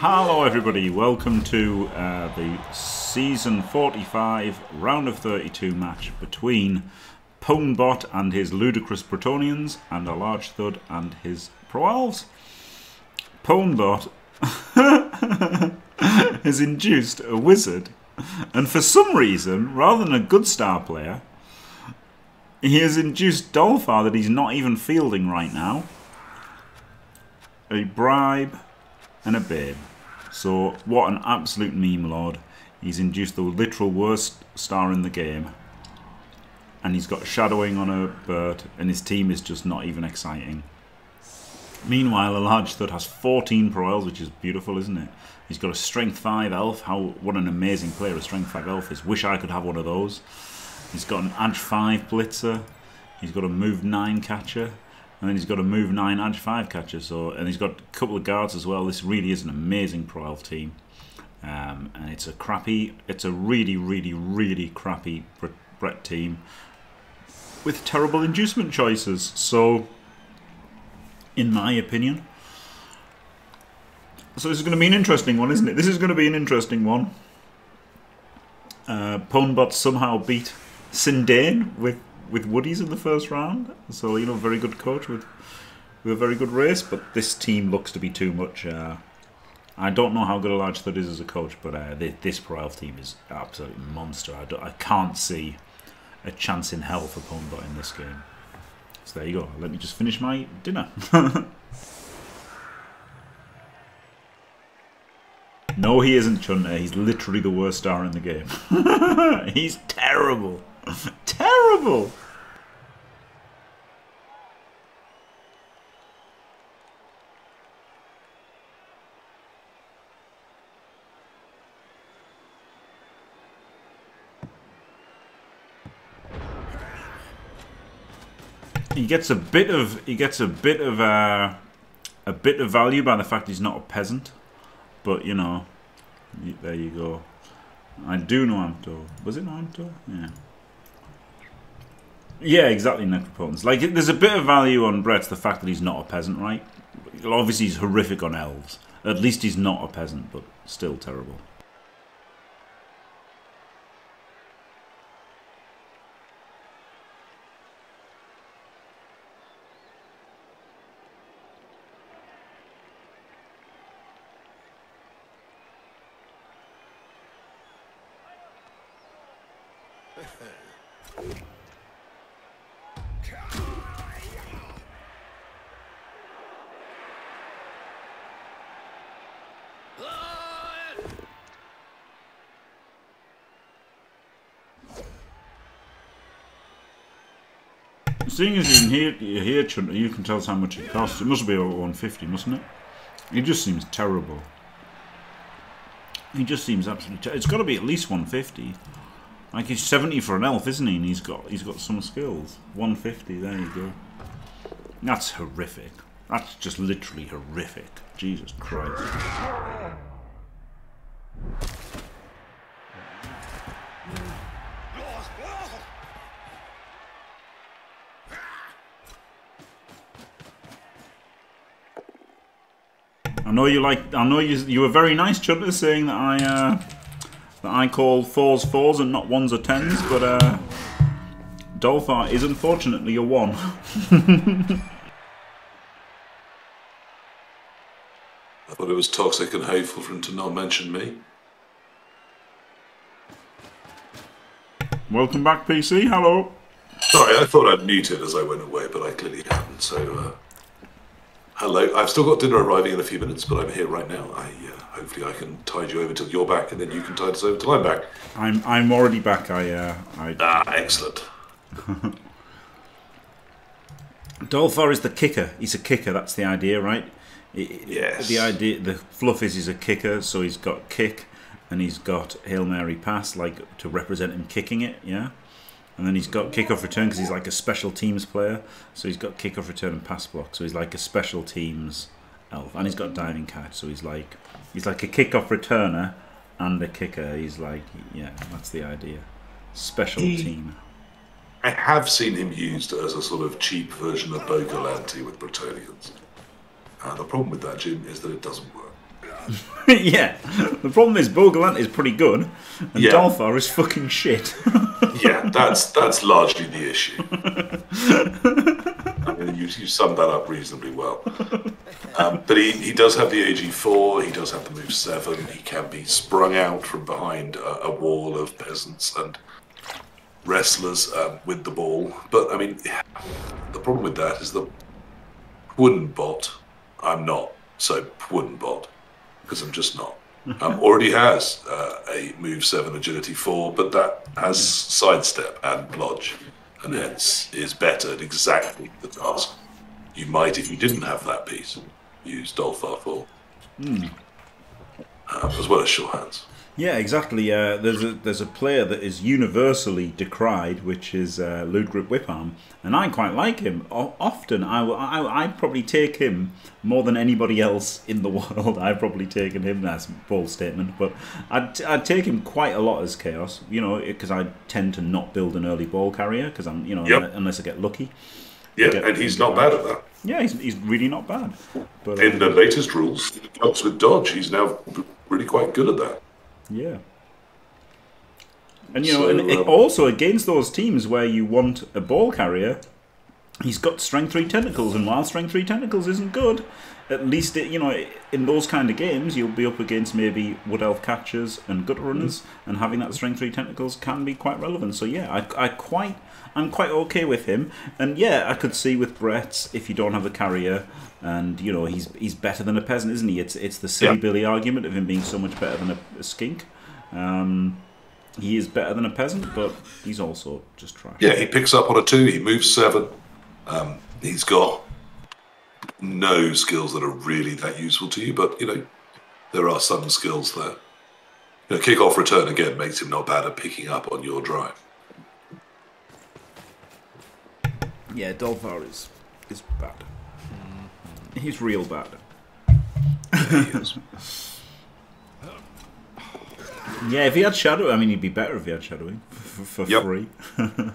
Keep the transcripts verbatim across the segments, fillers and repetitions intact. Hello everybody, welcome to uh, the season forty-five round of thirty-two match between Pwnbot and his ludicrous Protonians and ALargeThud and his Proalves. Pwnbot has induced a wizard, and for some reason, rather than a good star player, he has induced Dolfar that he's not even fielding right now. A bribe and a babe. So what an absolute meme lord. He's induced the literal worst star in the game. And he's got shadowing on a bird. And his team is just not even exciting. Meanwhile, ALargeThud has fourteen Proels, which is beautiful, isn't it? He's got a Strength five Elf. How, what an amazing player a Strength five Elf is. Wish I could have one of those. He's got an Edge five Blitzer. He's got a Move nine Catcher. And then he's got a Move nine, Edge five Catcher. So, and he's got a couple of guards as well. This really is an amazing Pro Elf team. Um, and it's a crappy, it's a really, really, really crappy Brett team. With terrible inducement choices. So, in my opinion. So this is going to be an interesting one, isn't it? This is going to be an interesting one. Uh, Pwnbot somehow beat Sindane with with Woodies in the first round, so you know, very good coach with with a very good race. But this team looks to be too much. Uh, I don't know how good ALargeThud is as a coach, but uh, they, this Pro Elf team is an absolute monster. I, don't, I can't see a chance in hell for Pwnbot in this game. So there you go. Let me just finish my dinner. No, he isn't, Chunter. He's literally the worst star in the game. He's terrible. Terrible! He gets a bit of he gets a bit of uh, a bit of value by the fact he's not a peasant, but you know, there you go. I do know Amto. Was it not Amto? Yeah. Yeah, exactly, Necropotence. Like, there's a bit of value on Brett's, the fact that he's not a peasant, right? Obviously, he's horrific on elves. At least he's not a peasant, but still terrible. Seeing as you can hear, you hear Chunter, you can tell us how much it costs. It must be over one fifty, mustn't it? It just seems terrible. He just seems absolutely terrible. It's got to be at least one fifty. Like, he's seventy for an elf, isn't he? And he's got he's got some skills. one fifty, there you go. That's horrific. That's just literally horrific. Jesus Christ. I know you like. I know you. You were very nice, Chudler, saying that I uh, that I call fours fours and not ones or tens. But uh, Dolfar is unfortunately a one. I thought it was toxic and hateful for him to not mention me. Welcome back, P C. Hello. Sorry, I thought I'd muted as I went away, but I clearly haven't. So. Uh... Hello, I've still got dinner arriving in a few minutes, but I'm here right now. I uh, hopefully I can tide you over till you're back, and then you can tide us over till I'm back. I'm I'm already back. I uh, I. Ah, excellent. Dolfar is the kicker. He's a kicker. That's the idea, right? It, yes. The idea, the fluff is he's a kicker, so he's got kick, and he's got Hail Mary pass, like to represent him kicking it, yeah. And then he's got kickoff return because he's like a special teams player. So he's got kickoff return and pass block. So he's like a special teams elf, and he's got diving catch. So he's like he's like a kickoff returner and a kicker. He's like, yeah, that's the idea. Special he, team. I have seen him used as a sort of cheap version of Bogalante with Protonians. And the problem with that, Jim, is that it doesn't work. Yeah. The problem is Bogalante is pretty good, and yeah. Dolfar is fucking shit. Yeah, that's that's largely the issue. I mean, you, you summed that up reasonably well. Um, but he, he does have the A G four, he does have the move seven, he can be sprung out from behind a, a wall of peasants and wrestlers um, with the ball. But, I mean, the problem with that is that Pwnbot, I'm not, so Pwnbot, because I'm just not. Um, already has uh, a move seven, agility four, but that has sidestep and blodge, and hence is better at exactly the task you might if you didn't have that piece. Use Dolfar for, mm. uh, as well as shorthands. Yeah, exactly. Uh, there's a there's a player that is universally decried, which is uh, Ludgrip Whiparm, and I quite like him. O often, I will. I I'd probably take him more than anybody else in the world. I've probably taken him. That's a bold statement, but I'd I'd take him quite a lot as Chaos. You know, because I tend to not build an early ball carrier because I'm you know yep. unless I get lucky. Yeah, get, and he's not bad at that. Yeah, he's he's really not bad. But in the latest rules, it helps with dodge. He's now really quite good at that. Yeah, and you know, so, and it, um, also against those teams where you want a ball carrier, he's got strength three tentacles, and while strength three tentacles isn't good, at least it, you know, in those kind of games you'll be up against maybe wood elf catchers and gutter runners, mm-hmm. and having that strength three tentacles can be quite relevant. So yeah, I, I quite, I'm quite okay with him, and yeah, I could see with Brett's if you don't have a carrier. And you know he's he's better than a peasant, isn't he? It's it's the silly yeah. Billy argument of him being so much better than a, a skink. Um, he is better than a peasant, but he's also just trash. Yeah, he picks up on a two. He moves seven. Um, he's got no skills that are really that useful to you, but you know there are some skills there. You know, kick off return again makes him not bad at picking up on your drive. Yeah, Dolfar is is bad. He's real bad. Yeah, he is. Yeah, if he had shadow, I mean, he'd be better if he had shadowing for, for yep. free. But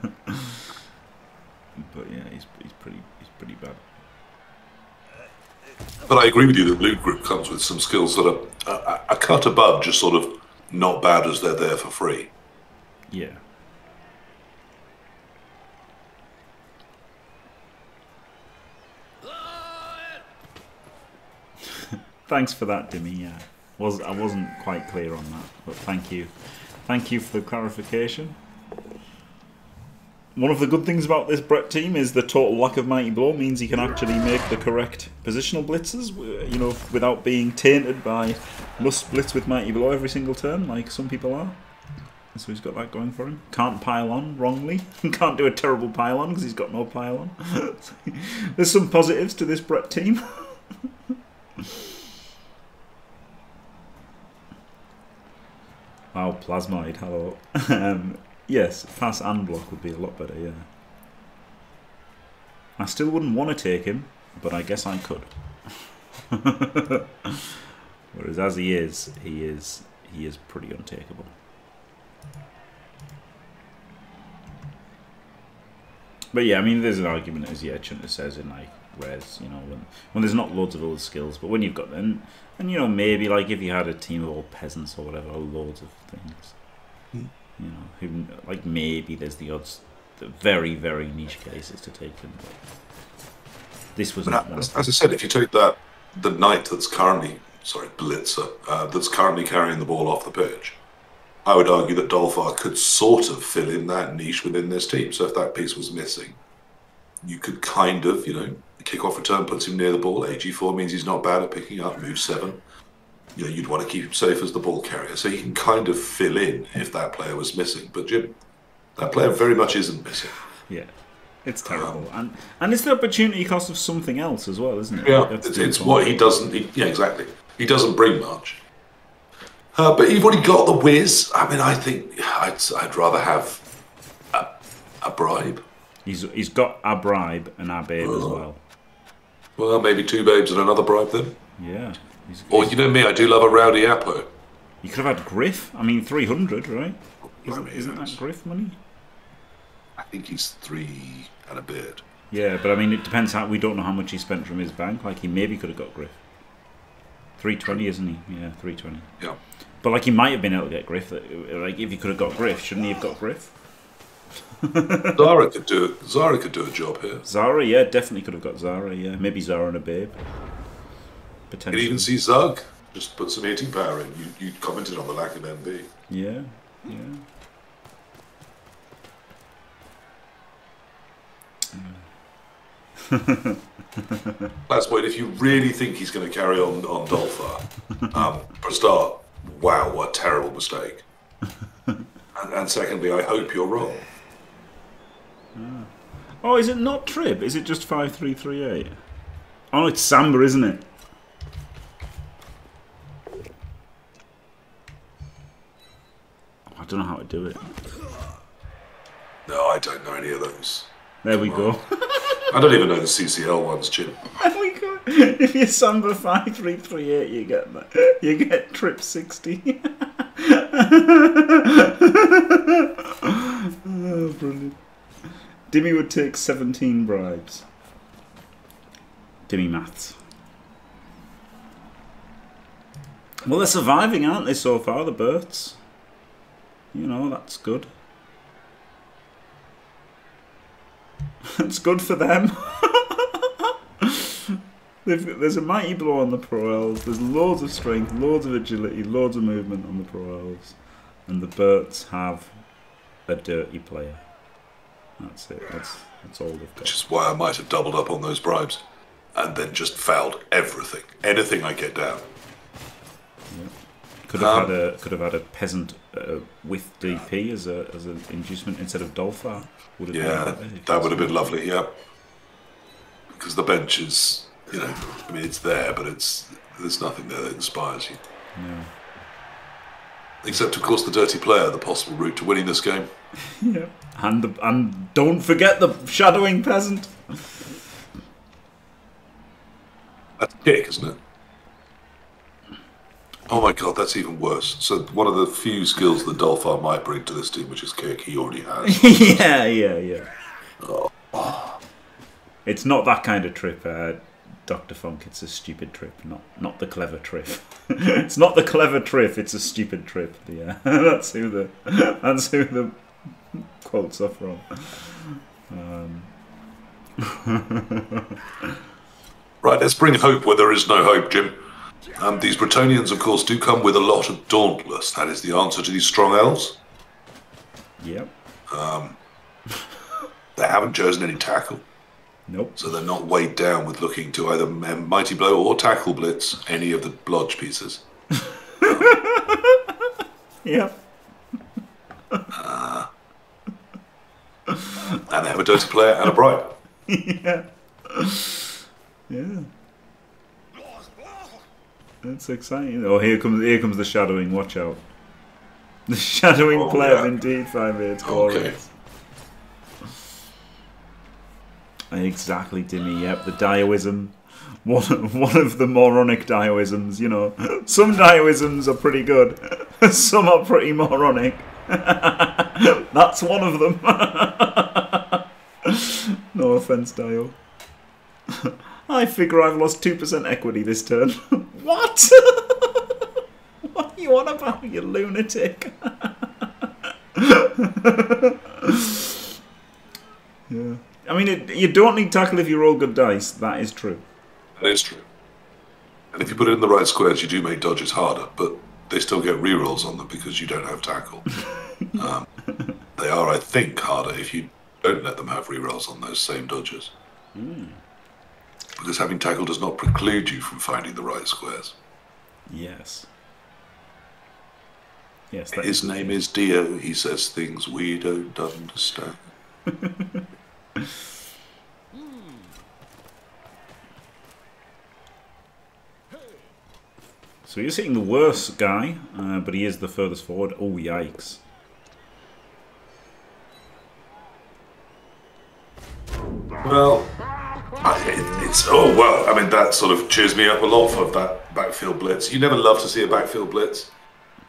yeah, he's he's pretty he's pretty bad. But I agree with you that Ludgrip comes with some skills that are a, a cut above, just sort of not bad as they're there for free. Yeah. Thanks for that, Dimmy. Yeah, was I wasn't quite clear on that, but thank you, thank you for the clarification. One of the good things about this Brett team is the total lack of mighty blow means he can actually make the correct positional blitzes, you know, without being tainted by must blitz with mighty blow every single turn like some people are. So he's got that going for him. Can't pile on wrongly. Can't do a terrible pile on because he's got no pile on. There's some positives to this Brett team. Wow, Plasmoid, hello. um, yes, pass and block would be a lot better, yeah. I still wouldn't want to take him, but I guess I could. Whereas as he is, he is he is pretty untakeable. But yeah, I mean, there's an argument, as yeah, Chunter says in like Res, you know, when, when there's not loads of other skills, but when you've got them, and you know, maybe like if you had a team of all peasants or whatever, loads of things, mm. you know, who, like maybe there's the odds, the very, very niche cases to take them. This was not as, as I said, if you take that, the knight that's currently, sorry, blitzer, uh, that's currently carrying the ball off the pitch, I would argue that Dolfar could sort of fill in that niche within this team. So if that piece was missing, you could kind of, you know, kick-off return puts him near the ball. A G four means he's not bad at picking up. Move seven, you know, you'd want to keep him safe as the ball carrier, so he can kind of fill in if that player was missing. But Jim, that player very much isn't missing. Yeah, it's terrible, um, and and it's the opportunity cost of something else as well, isn't it? Yeah, like, it's, it's what he doesn't. He, yeah, exactly. He doesn't bring much. Uh, but you've already got the whiz. I mean, I think I'd I'd rather have a, a bribe. He's he's got a bribe and a babe oh. as well. Well, maybe two babes and another bribe then. Yeah. He's, or he's, you know me, I do love a rowdy apo. You could have had Griff. I mean, three hundred, right? Isn't, isn't that Griff money? I think he's three and a bit. Yeah, but I mean, it depends how. We don't know how much he spent from his bank. Like he maybe could have got Griff. three twenty, isn't he? Yeah, three twenty. Yeah. But like, he might have been able to get Griff. Like, if he could have got Griff, shouldn't he have got Griff? Zara could do. Zara could do a job here. Zara, yeah, definitely could have got Zara. Yeah, maybe Zara and a babe. Potentially. You can even see Zug. Just put some hitting power in. You, you commented on the lack of M B. Yeah, yeah. Plasmoid, if you really think he's going to carry on on Dolfar, um, for a start, wow, what a terrible mistake. And, and secondly, I hope you're wrong. Ah. Oh, is it not Trib? Is it just five three three eight? Oh, it's Samba, isn't it? I don't know how to do it. No, I don't know any of those. There Come we on. Go. I don't even know the C C L ones, Jim. There we go. If you Samba five three three eight, you get that. You get Trip sixty. Oh, brilliant. Dimmy would take seventeen bribes. Dimmy maths. Well, they're surviving, aren't they? So far, the birds. You know, that's good. That's good for them. There's a mighty blow on the Proels. There's loads of strength, loads of agility, loads of movement on the Proels. And the Berts have a dirty player. That's it. That's, that's all they've got. Which is why I might have doubled up on those bribes. And then just fouled everything. Anything I get down. Yeah. Could have um, had a could have had a peasant uh, with D P as a as an inducement instead of Dolfar. Would have yeah, that, there, that would have been lovely. Yeah, because the bench is, you know, I mean, it's there, but it's there's nothing there that inspires you. Yeah. Except, of course, the dirty player, the possible route to winning this game. Yeah, and the, and don't forget the shadowing peasant. That's a kick, isn't it? Oh my god, that's even worse. So one of the few skills that Dolfar might bring to this team, which is kick, he already has. yeah, yeah, yeah. Oh. Oh. It's not that kind of trip, uh, Doctor Funk. It's a stupid trip, not not the clever trip. It's not the clever trip. It's a stupid trip. Yeah, that's who the that's who the quotes are from. Um. Right, let's bring hope where there is no hope, Jim. Um, these Bretonians, of course, do come with a lot of Dauntless. That is the answer to these strong elves. Yep. Um, they haven't chosen any tackle. Nope. So they're not weighed down with looking to either Mighty Blow or Tackle Blitz, any of the blodge pieces. um, yep. Uh, and they have a dirty player and a bribe. Yeah. Yeah. That's exciting. Oh, here comes here comes the shadowing. Watch out. The shadowing oh, player, yeah. Indeed, five eight. Okay. Exactly, Dimmy. Yep, the Dioism. One one of the moronic Dioisms. You know, some Dioisms are pretty good. Some are pretty moronic. That's one of them. No offense, Dio. I figure I've lost two percent equity this turn. What? What are you on about, you lunatic? Yeah. I mean, it, you don't need tackle if you roll good dice. That is true. That is true. And if you put it in the right squares, you do make dodges harder, but they still get rerolls on them because you don't have tackle. um, they are, I think, harder if you don't let them have rerolls on those same dodges. Mm. Because having tackle does not preclude you from finding the right squares. Yes. Yes. That His is name is Dio. He says things we don't understand. So he's hitting the worst guy, uh, but he is the furthest forward. Oh, yikes. Well... It, it's oh well. I mean, that sort of cheers me up a lot for that backfield blitz. You never love to see a backfield blitz,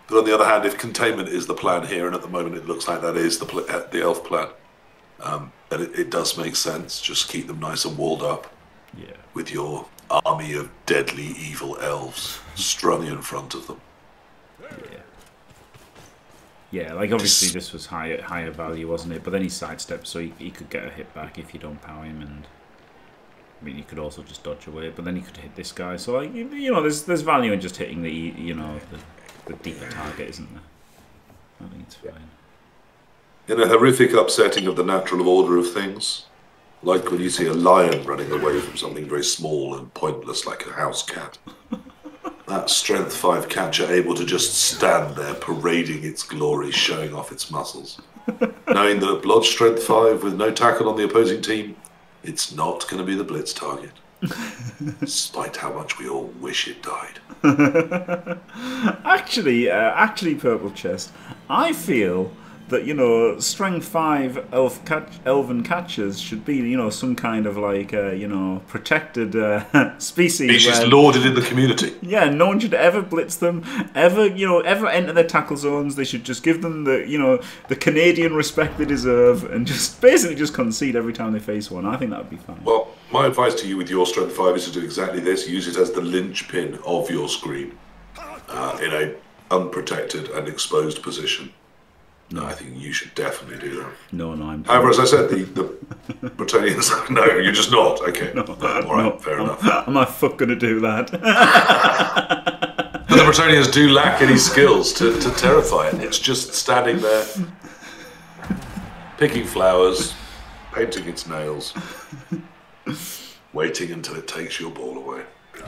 but on the other hand, if containment is the plan here, and at the moment it looks like that is the the elf plan, um, then it, it does make sense. Just keep them nice and walled up, yeah, with your army of deadly evil elves strung in front of them. Yeah. Yeah, like obviously this was higher higher value, wasn't it? But then he sidestepped, so he, he could get a hit back if you don't power him, and I mean, you could also just dodge away. But then he could hit this guy, so like you, you know, there's there's value in just hitting the you know the, the deeper target, isn't there? I think it's fine. In a horrific upsetting of the natural order of things, like when you see a lion running away from something very small and pointless, like a house cat. That strength five catcher able to just stand there parading its glory, showing off its muscles. Knowing that at blood strength five with no tackle on the opposing team, it's not going to be the blitz target. Despite how much we all wish it died. Actually, uh, actually, Purple Chest, I feel that, you know, strength five elf catch, elven catchers should be, you know, some kind of like, uh, you know, protected uh, species. It's just lauded in the community. Yeah, no one should ever blitz them, ever, you know, ever enter their tackle zones. They should just give them the, you know, the Canadian respect they deserve and just basically just concede every time they face one. I think that would be fun. Well, my advice to you with your strength five is to do exactly this. Use it as the linchpin of your screen uh, in a unprotected and exposed position. No, I think you should definitely do that. No, no, I'm... However, as I said, the, the Bretonians... No, you're just not. Okay, no, no, all right, no, fair I'm, enough. Am I fuck going to do that? But the Bretonians do lack any skills to, to terrify it. It's just standing there, picking flowers, painting its nails, waiting until it takes your ball away.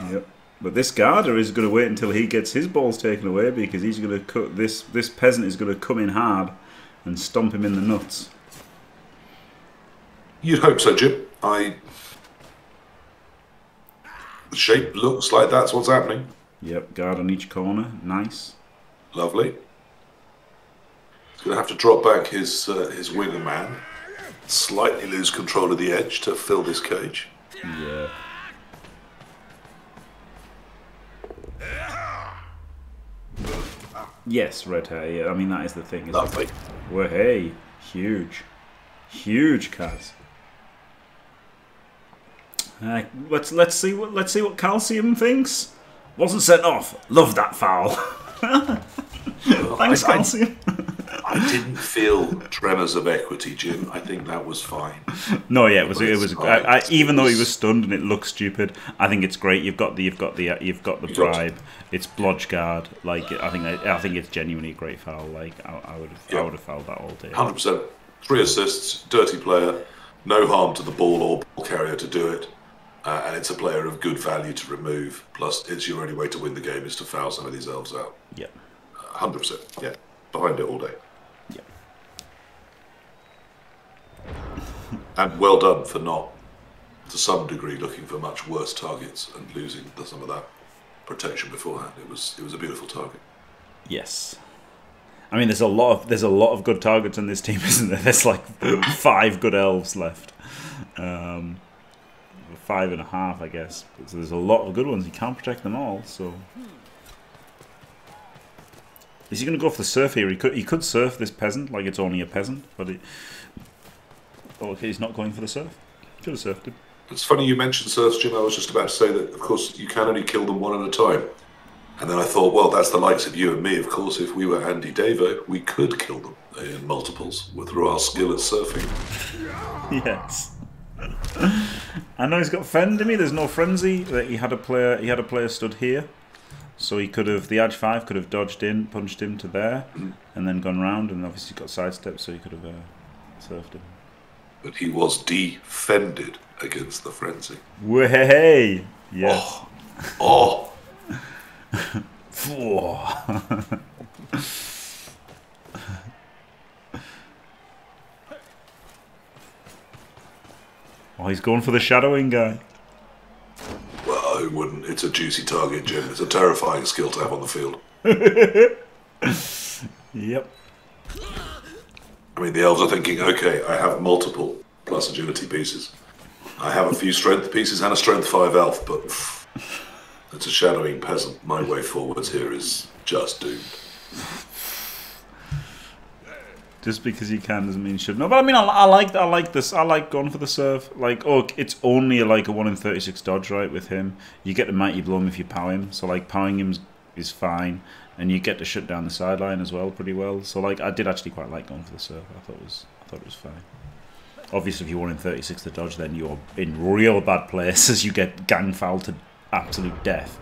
Yep. But this Garda is going to wait until he gets his balls taken away, because he's going to cut this. This peasant is going to come in hard and stomp him in the nuts. You'd hope so, Jim. I. The shape looks like that's what's happening. Yep, guard on each corner. Nice. Lovely. He's going to have to drop back his uh, his winger man. Slightly lose control of the edge to fill this cage. Yeah. Yes, Red Hair. Yeah, I mean, that is the thing. Lovely. Well, hey, huge. Huge, Kaz. Uh, let's let's see what let's see what Calcium thinks. Wasn't sent off. Love that foul. Well, thanks, I, Calcium. I, I didn't feel tremors of equity, Jim. I think that was fine. No, yeah, it was. But it was. I, I, even though he was stunned and it looked stupid, I think it's great. You've got the. You've got the. You've got the bribe. It's Blodgeguard. Like I think. I, I think it's genuinely a great foul. Like I, I would. Have, yeah. I would have fouled that all day. Hundred percent. Three assists. Dirty player. No harm to the ball or ball carrier to do it. Uh, and it's a player of good value to remove. Plus, it's your only way to win the game is to foul some of these elves out. Yeah. Hundred percent, yeah. Behind it all day. Yeah. And well done for not, to some degree, looking for much worse targets and losing some of that protection beforehand. It was it was a beautiful target. Yes. I mean, there's a lot of there's a lot of good targets in this team, isn't there? There's like five good elves left. Um, five and a half, I guess. So there's a lot of good ones. You can't protect them all, so. Is he going to go for the surf here? He could, he could surf this peasant, like it's only a peasant, but it... Oh, okay, he's not going for the surf. Could have surfed him. It's funny you mentioned surfs, Jim. I was just about to say that, of course, you can only kill them one at a time. And then I thought, well, that's the likes of you and me, of course. If we were Andy Davo, we could kill them in multiples through our skill at surfing. Yes. I know he's got Fend in me. There's no frenzy. That he had a player. He had a player stood here. So he could have, the Adge five could have dodged in, punched him to there, and then gone round, and obviously got sidestepped, so he could have uh, surfed him. But he was defended against the frenzy. Way! Yes. Oh! Oh. Oh, he's going for the shadowing guy. Well, who wouldn't? It's a juicy target, Jim. It's a terrifying skill to have on the field. Yep. I mean, the elves are thinking, okay, I have multiple plus agility pieces. I have a few strength pieces and a strength five elf, but it's a shadowing peasant. My way forwards here is just doomed. Just because you can doesn't mean you should. No, but I mean, I, I like I like this. I like going for the serve. Like, oh, it's only like a one in thirty-six dodge, right, with him. You get the mighty blow him if you power him. So, like, powering him is fine. And you get to shut down the sideline as well pretty well. So, like, I did actually quite like going for the serve. I thought it was, I thought it was fine. Obviously, if you're one in thirty-six to dodge, then you're in real bad place as you get gang fouled to absolute death.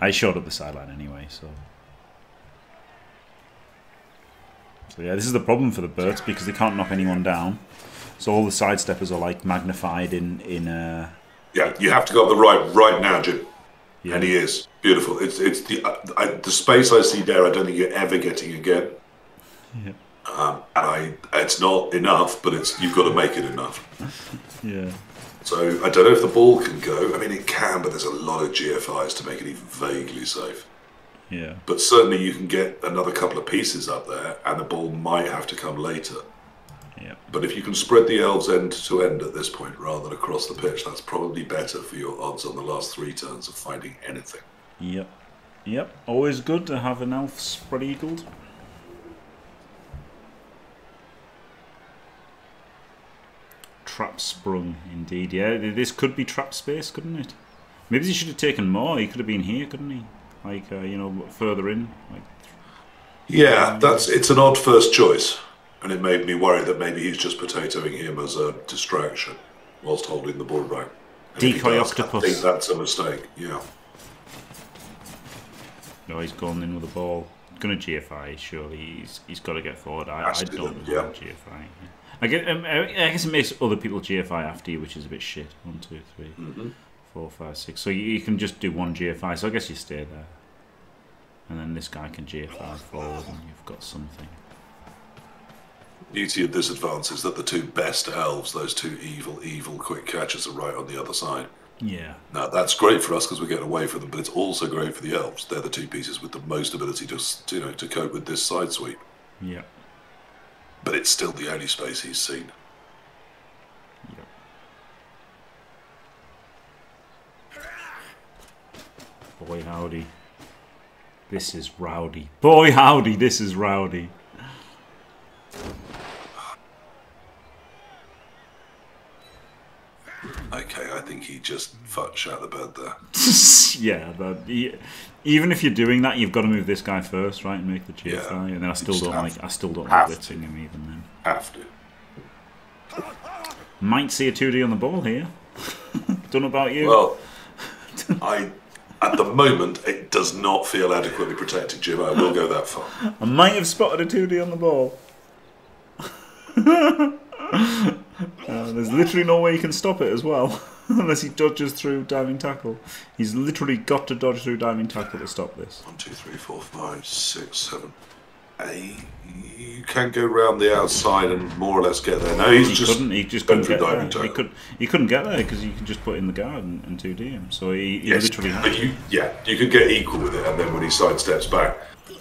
I showed up the sideline anyway, so... So yeah, this is the problem for the birds because they can't knock anyone down. So all the sidesteppers are like magnified in in. Uh... Yeah, you have to go up the right right now, Jim. Yeah. And he is beautiful. It's it's the uh, I, the space I see there. I don't think you're ever getting again. Yeah. Um, and I it's not enough, but it's you've got to make it enough. Yeah. So I don't know if the ball can go. I mean, it can, but there's a lot of G F Is to make it even vaguely safe. Yeah. But certainly you can get another couple of pieces up there and the ball might have to come later. Yeah. But if you can spread the elves end to end at this point rather than across the pitch, that's probably better for your odds on the last three turns of finding anything. Yep. Yep. Always good to have an elf spread eagled. Trap sprung indeed, yeah. This could be trap space, couldn't it? Maybe he should have taken more. He could have been here, couldn't he? Like, uh, you know, further in. Like, yeah, that's it's an odd first choice. And it made me worry that maybe he's just potatoing him as a distraction whilst holding the ball back. And decoy does, octopus. I think that's a mistake, yeah. No, he's gone in with the ball. Going to G F I, surely. He's, he's got to get forward. I, I don't know yeah. G F I. I guess, um, I guess it makes other people G F I after you, which is a bit shit. One, two, three. Mm-hmm. Four, five, six. So you can just do one G F I. So I guess you stay there, and then this guy can G F I forward, and you've got something. Beauty of this advance is that the two best elves, those two evil, evil quick catchers, are right on the other side. Yeah. Now that's great for us because we get away from them, but it's also great for the elves. They're the two pieces with the most ability to, you know, to cope with this side sweep. Yeah. But it's still the only space he's seen. Boy howdy, this is rowdy. Boy howdy, this is rowdy. Okay, I think he just fucked out the bed there. Yeah, but he, even if you're doing that, you've got to move this guy first, right, and make the G F I, yeah, and then I still don't like. To. I still don't like blitzing him even then. Have to. Might see a two D on the ball here. Don't know about you. Well, I. At the moment, it does not feel adequately protected, Jim. I will go that far. I might have spotted a two D on the ball. uh, there's literally no way he can stop it as well. Unless he dodges through diving tackle. He's literally got to dodge through diving tackle to stop this. One, two, three, four, five, six, seven, eight. You can go round the outside and more or less get there. No, he's he just couldn't. He just couldn't get there. He, could, he couldn't get there because you can just put in the guard and, and two D him. So he, he yes, literally had you, yeah, you could get equal with it, and then when he sidesteps back,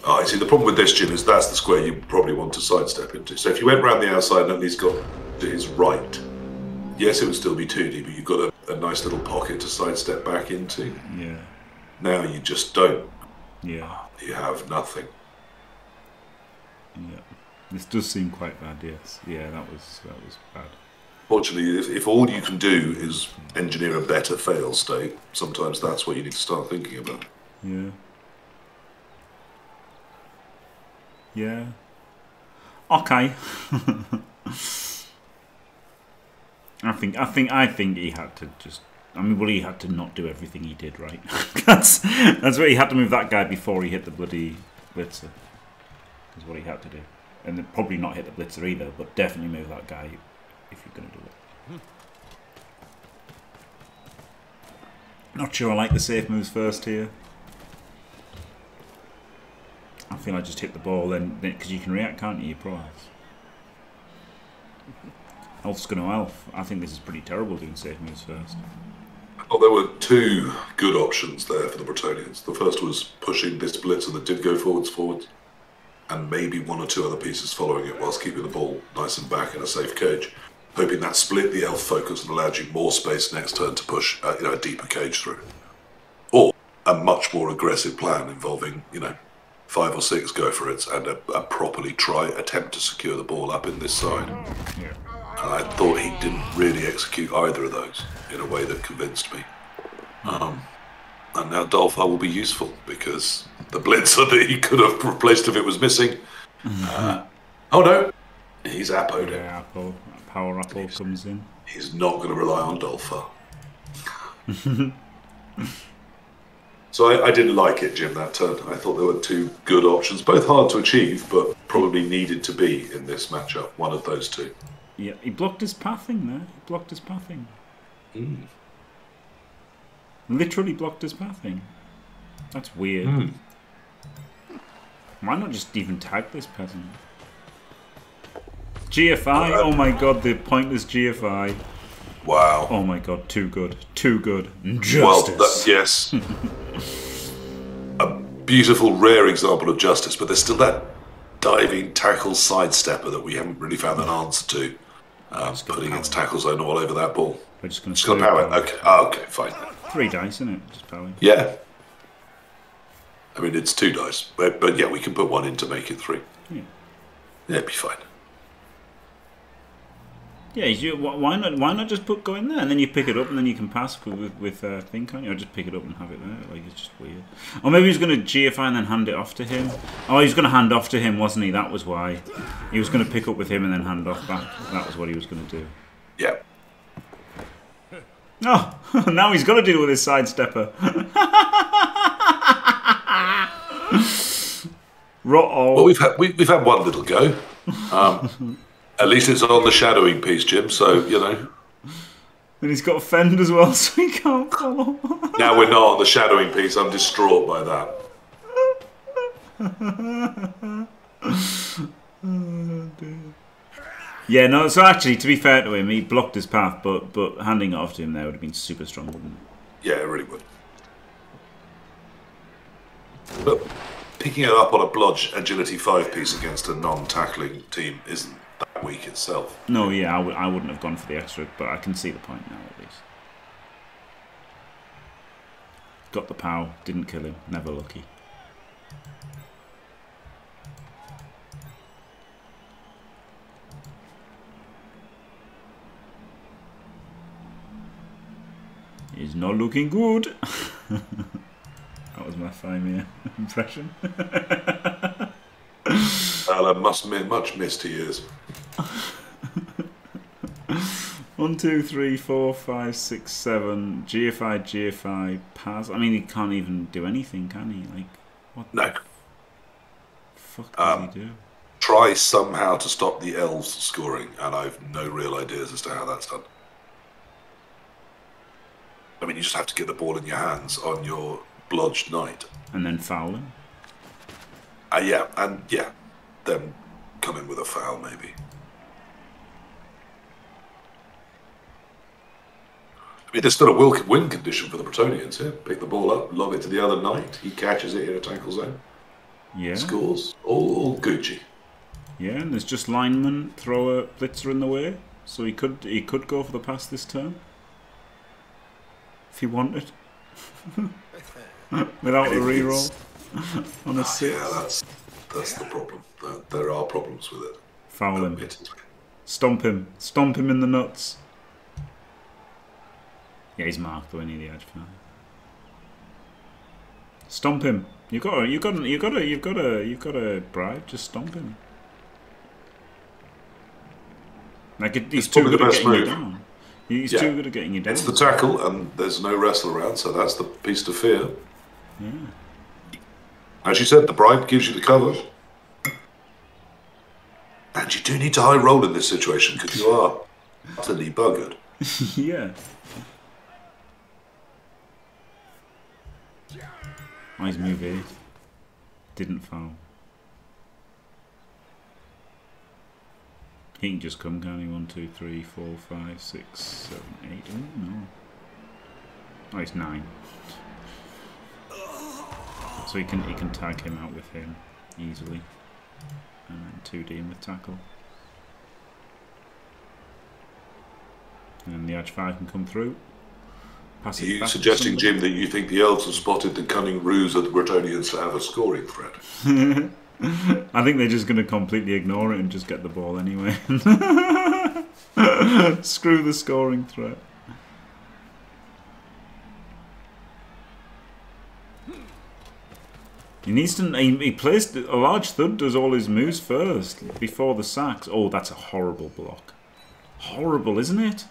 I uh, see. The problem with this, Jim, is that's the square you probably want to sidestep into. So if you went round the outside and at least got to his right, yes, it would still be two D, but you've got a, a nice little pocket to sidestep back into. Yeah. Now you just don't. Yeah. You have nothing. Yeah, this does seem quite bad. Yes, yeah, that was that was bad. Fortunately, if, if all you can do is engineer a better fail state, sometimes that's what you need to start thinking about. Yeah. Yeah. Okay. I think I think I think he had to just. I mean, well, he had to not do everything he did right. that's that's where he had to move that guy before he hit the bloody blitzer. Is what he had to do, and then probably not hit the blitzer either, but definitely move that guy if you're going to do it. Hmm. Not sure I like the safe moves first here. I feel I just hit the ball then, because you can react, can't you? Prize. Elf's going to elf. I think this is pretty terrible doing safe moves first. Oh, there were two good options there for the Bretonians. The first was pushing this blitzer that did go forwards, forwards. And maybe one or two other pieces following it whilst keeping the ball nice and back in a safe cage, hoping that split the elf focus and allowed you more space next turn to push uh, you know, a deeper cage through. Or a much more aggressive plan involving, you know, five or six go for it and a, a properly try attempt to secure the ball up in this side. And I thought he didn't really execute either of those in a way that convinced me. Um, and now Dolfar will be useful because the blitzer that he could have replaced if it was missing. Mm-hmm. uh, oh no, he's appoed. Yeah, apple. Power apple he's, comes in. He's not going to rely on Dolfar. So I, I didn't like it, Jim, that turn. I thought there were two good options, both hard to achieve, but probably needed to be in this matchup, one of those two. Yeah, he blocked his pathing there. He blocked his pathing. Mm. Literally blocked his pathing. That's weird. Mm. Why not just even tag this peasant? G F I? Uh, oh my god, the pointless G F I. Wow. Oh my god, too good. Too good. Justice. Well, that, yes. A beautiful, rare example of justice, but there's still that diving tackle sidestepper that we haven't really found an answer to. Um, putting its tackle zone all over that ball. We're just going to power it. Okay. Oh, okay, fine. Three dice, isn't it? Just powering. Yeah. I mean, it's two dice, but, but yeah, we can put one in to make it three. Yeah. Yeah, it'd be fine. Yeah, you, why not? Why not just put go in there, and then you pick it up, and then you can pass with with uh, thing, can't you? Or just pick it up and have it there. Like it's just weird. Or maybe he's going to G F I and then hand it off to him. Oh, he's going to hand off to him, wasn't he? That was why he was going to pick up with him and then hand off back. That was what he was going to do. Yeah. Oh, now he's got to deal with his sidestepper. Rot-o. Well, we've had we, we've had one little go. Um, At least it's on the shadowing piece, Jim, so, you know. And he's got a fend as well, so he can't follow. Now we're not on the shadowing piece. I'm distraught by that. Oh, dear. Yeah, no, so actually, to be fair to him, he blocked his path, but, but handing it off to him there would have been super strong, wouldn't it? Yeah, it really would. But picking it up on a blodge agility five piece against a non-tackling team isn't that week itself. No, yeah, I, w I wouldn't have gone for the extra, but I can see the point now, at least. Got the pow, didn't kill him, never lucky. He's not looking good. That was my five-year impression. That must have been much missed he is. One, two, three, four, five, six, seven. G F I, G F I, pass. I mean, he can't even do anything, can he? Like, what? No. The fuck does um, he do? Try somehow to stop the elves scoring, and I've no real ideas as to how that's done. I mean, you just have to get the ball in your hands on your blodged knight, and then foul him. Uh, yeah, and yeah. Them come in with a foul, maybe. I mean, there's still a win condition for the Bretonians here. Pick the ball up, lob it to the other knight. He catches it in a tackle zone. Yeah. Scores. All, all Gucci. Yeah, and there's just lineman, thrower, blitzer in the way, so he could he could go for the pass this turn if he wanted, without a reroll on a six. Yeah, that's. That's the problem. There are problems with it. Foul him. Stomp him. Stomp him in the nuts. Yeah, he's marked though, near the edge for now. Stomp him. You've got to, you've got to, you've got to, you've got to, you've got to bribe. Just stomp him. Like it, he's it's too good at getting move. you down. He's yeah. too good at getting you down. It's the tackle, and there's no wrestle around, so that's the piece to fear. Yeah. As you said, the bribe gives you the cover. And you do need to high roll in this situation, because you are utterly buggered. Yeah. Nice move eight. Didn't foul. He can just come, can't he? One, two, three, four, five, six, seven, eight. Oh, no. Oh, it's nine. So he can he can tag him out with him easily, and then two D him with tackle, and then the edge five can come through. Pass it Are you back suggesting, Jim, that you think the elves have spotted the cunning ruse of the Bretonians to have a scoring threat? I think they're just going to completely ignore it and just get the ball anyway. Screw the scoring threat. He needs to. He, he plays. ALargeThud does all his moves first before the sacks. Oh, that's a horrible block. Horrible, isn't it?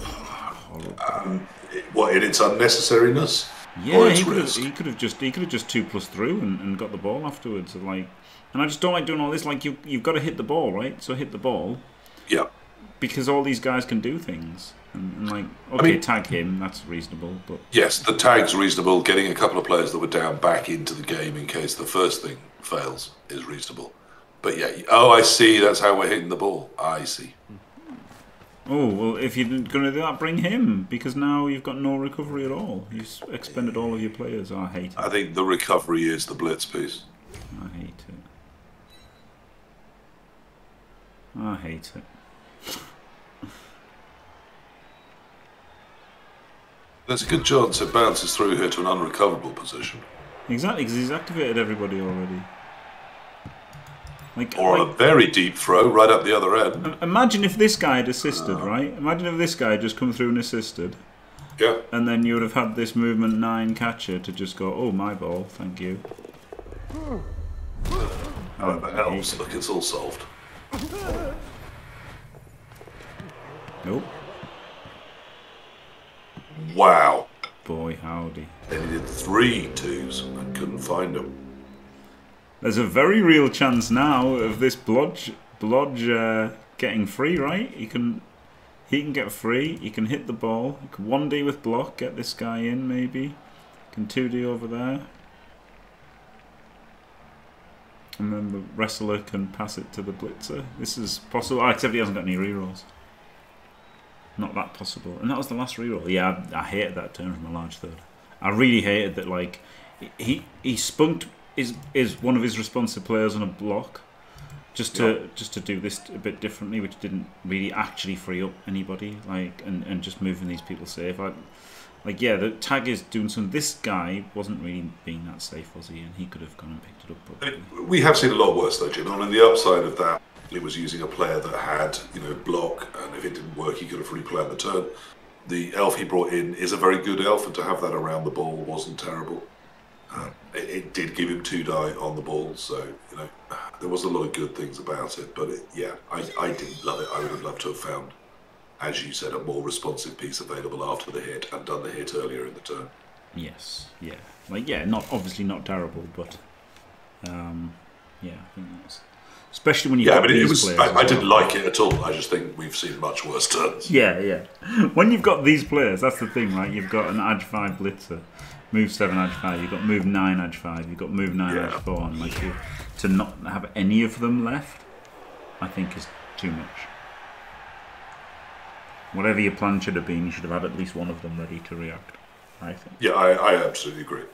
Horrible. Um, what in its unnecessariness? Yeah, or its he, risk? Could have, he could have just. He could have just two plus through and, and got the ball afterwards. Like, and I just don't like doing all this. Like you, you've got to hit the ball, right? So hit the ball. Yeah. Because all these guys can do things. And like, okay, I mean, tag him, that's reasonable. But yes, the tag's reasonable. Getting a couple of players that were down back into the game in case the first thing fails is reasonable. But yeah, oh, I see, that's how we're hitting the ball. I see. Oh, well, if you're going to do that, bring him, because now you've got no recovery at all. You've expended all of your players. Oh, I hate it. I think the recovery is the blitz piece. I hate it. I hate it. There's a good chance it bounces through here to an unrecoverable position. Exactly, because he's activated everybody already. Like, or like, a very deep throw right up the other end. Imagine if this guy had assisted, uh, right? Imagine if this guy had just come through and assisted. Yeah. And then you would have had this movement nine catcher to just go, oh, my ball, thank you. Uh, however, helps. Look, it's all solved. Nope. Wow. Boy, howdy. They needed three twos and couldn't find them. There's a very real chance now of this Blodge, Blodge uh, getting free, right? He can he can get free. He can hit the ball. He can one D with block, get this guy in maybe. Can two D over there. And then the wrestler can pass it to the blitzer. This is possible. Oh, except he hasn't got any rerolls. Not that possible. And that was the last reroll. Yeah, I, I hated that turn from ALargeThud. I really hated that, like, he he spunked his, his, one of his responsive players on a block just to yeah. just to do this a bit differently, which didn't really actually free up anybody, like, and, and just moving these people safe. I, like, yeah, the tag is doing something. This guy wasn't really being that safe, was he? And he could have gone and picked it up properly. We have seen a lot worse, though, Jim. I mean, the upside of that, it was using a player that had, you know, block, and if it didn't work, he could have replayed the turn. The elf he brought in is a very good elf, and to have that around the ball wasn't terrible. Uh, it, it did give him two die on the ball, so, you know, there was a lot of good things about it. But, it, yeah, I, I didn't love it. I would have loved to have found, as you said, a more responsive piece available after the hit and done the hit earlier in the turn. Yes, yeah. Like, yeah, not obviously not terrible, but, um, yeah, I think that's... Especially when you yeah, got I mean, these it was, players. I, well. I didn't like it at all. I just think we've seen much worse turns. Yeah, yeah. When you've got these players, that's the thing, right? You've got an Edge five blitzer, move seven Edge five, you've got move nine Edge five, you've got move nine yeah. Edge four, and like you, to not have any of them left, I think is too much. Whatever your plan should have been, you should have had at least one of them ready to react, I think. Yeah, I, I absolutely agree.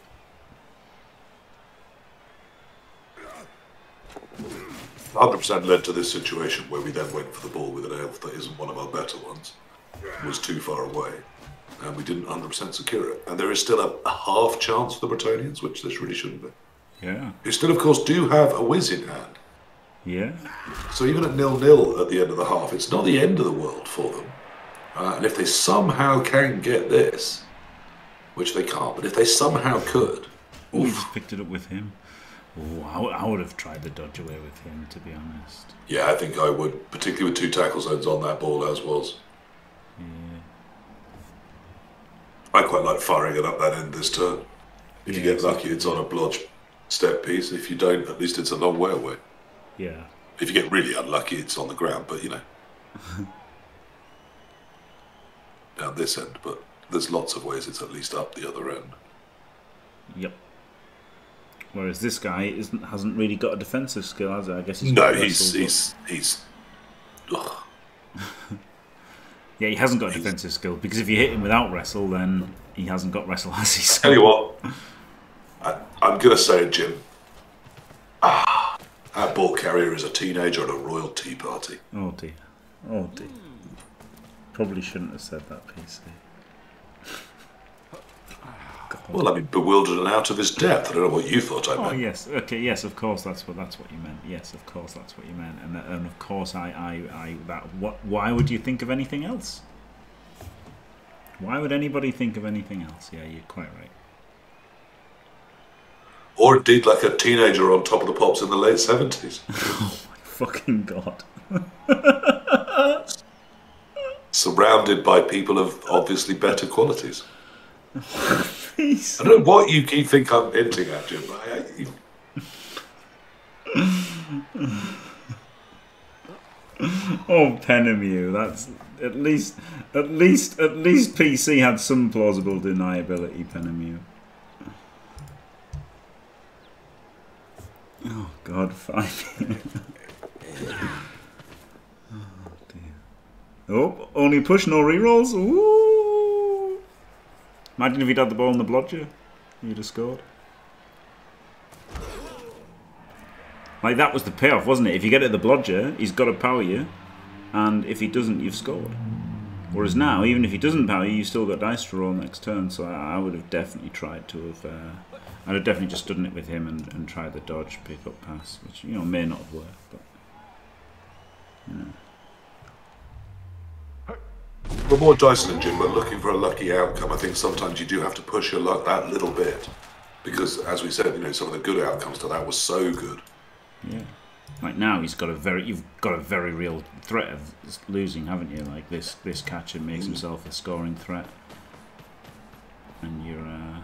one hundred percent led to this situation where we then went for the ball with an elf that isn't one of our better ones, was too far away, and we didn't one hundred percent secure it. And there is still a half chance for the Bretonians, which this really shouldn't be. Yeah. Who still, of course, do have a whiz in hand. Yeah. So even at nil nil at the end of the half, it's not the end of the world for them. Uh, and if they somehow can get this, which they can't, but if they somehow could... We just picked it up with him. Ooh, I would have tried the dodge away with him, to be honest. Yeah, I think I would, particularly with two tackle zones on that ball, as was. Yeah. I quite like firing it up that end this turn. If yeah, you get exactly. lucky, it's on a blodge step piece. If you don't, at least it's a long way away. Yeah. If you get really unlucky, it's on the ground, but, you know. Down this end, but there's lots of ways it's at least up the other end. Yep. Whereas this guy isn't, hasn't really got a defensive skill, has he? I guess he's no, he's he's he's. Ugh. Yeah, he hasn't got a defensive he's... skill because if you hit him without wrestle, then he hasn't got wrestle as his skill. Tell you what, I, I'm gonna say it, Jim. Ah, that ball carrier is a teenager at a royal tea party. Oh dear, oh dear. Probably shouldn't have said that, P C. Well, I'd be bewildered and out of his depth. I don't know what you thought I meant. Oh, yes. Okay, yes, of course, that's what that's what you meant. Yes, of course, that's what you meant. And, and of course, I, I, I, that, what, why would you think of anything else? Why would anybody think of anything else? Yeah, you're quite right. Or indeed like a teenager on Top of the Pops in the late seventies. Oh, my fucking God. Surrounded by people of obviously better qualities. Please. I don't know what you keep think I'm hinting at, Jim. I, I, oh, Penamue, that's at least, at least, at least P C had some plausible deniability, Penamue. Oh, God, fine. Oh, dear. Oh, only push, no rerolls. Ooh. Imagine if he'd had the ball in the blodger. He'd have scored. Like, that was the payoff, wasn't it? If you get at the blodger, he's got to power you. And if he doesn't, you've scored. Whereas now, even if he doesn't power you, you've still got dice to roll next turn. So I, I would have definitely tried to have... Uh, I'd have definitely just stood in it with him and, and tried the dodge pick-up pass, which, you know, may not have worked, but... You know. For more Dyson and Jim, we're looking for a lucky outcome. I think sometimes you do have to push your luck that little bit. Because, as we said, you know, some of the good outcomes to that was so good. Yeah, like now he's got a very, you've got a very real threat of losing, haven't you? Like this, this catcher makes himself a scoring threat, and you're, uh,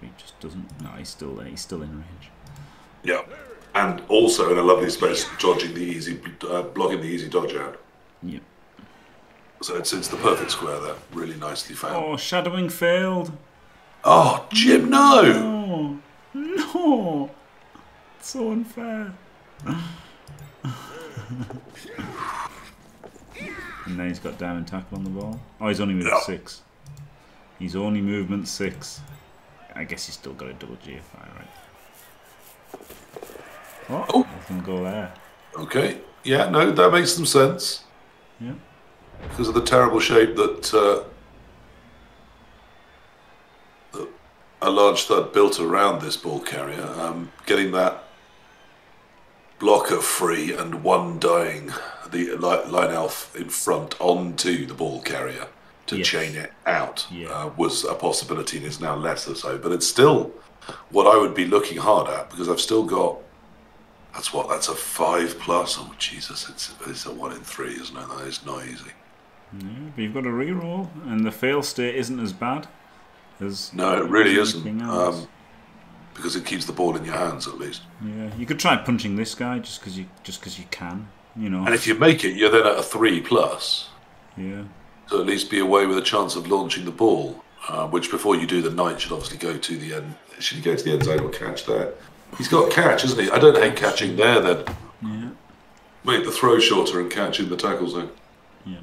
he just doesn't. No, he's still there. He's still in range. Yeah, and also in a lovely space, dodging the easy, uh, blocking the easy dodge out. Yeah. So it's, it's the perfect square there, really nicely found. Oh, shadowing failed. Oh, Jim, no. No. No. So unfair. And now he's got down and tackle on the ball. Oh, he's only movement six. He's only movement six. I guess he's still got a double G F I, right? Oh, oh. Let him go there. Okay. Yeah, no, that makes some sense. Yeah. Because of the terrible shape that uh, that ALargeThud built around this ball carrier. Um, getting that blocker free and one dying the line elf in front onto the ball carrier to yes. chain it out yeah. uh, was a possibility and is now less or so, but it's still what I would be looking hard at because I've still got that's what that's a five plus. Oh Jesus, it's it's a one in three, isn't it? That is not easy. Yeah, but you've got a reroll and the fail state isn't as bad as no, it really isn't. Um, because it keeps the ball in your hands at least. Yeah, you could try punching this guy just because you just because you can, you know. And if you make it, you're then at a three plus. Yeah. So at least be away with a chance of launching the ball, uh, which before you do the knight should obviously go to the end. Should he go to the end zone or catch there? He's got catch, isn't he? I don't hate catching there then. Yeah. Make the throw shorter and catch in the tackle zone. Yeah.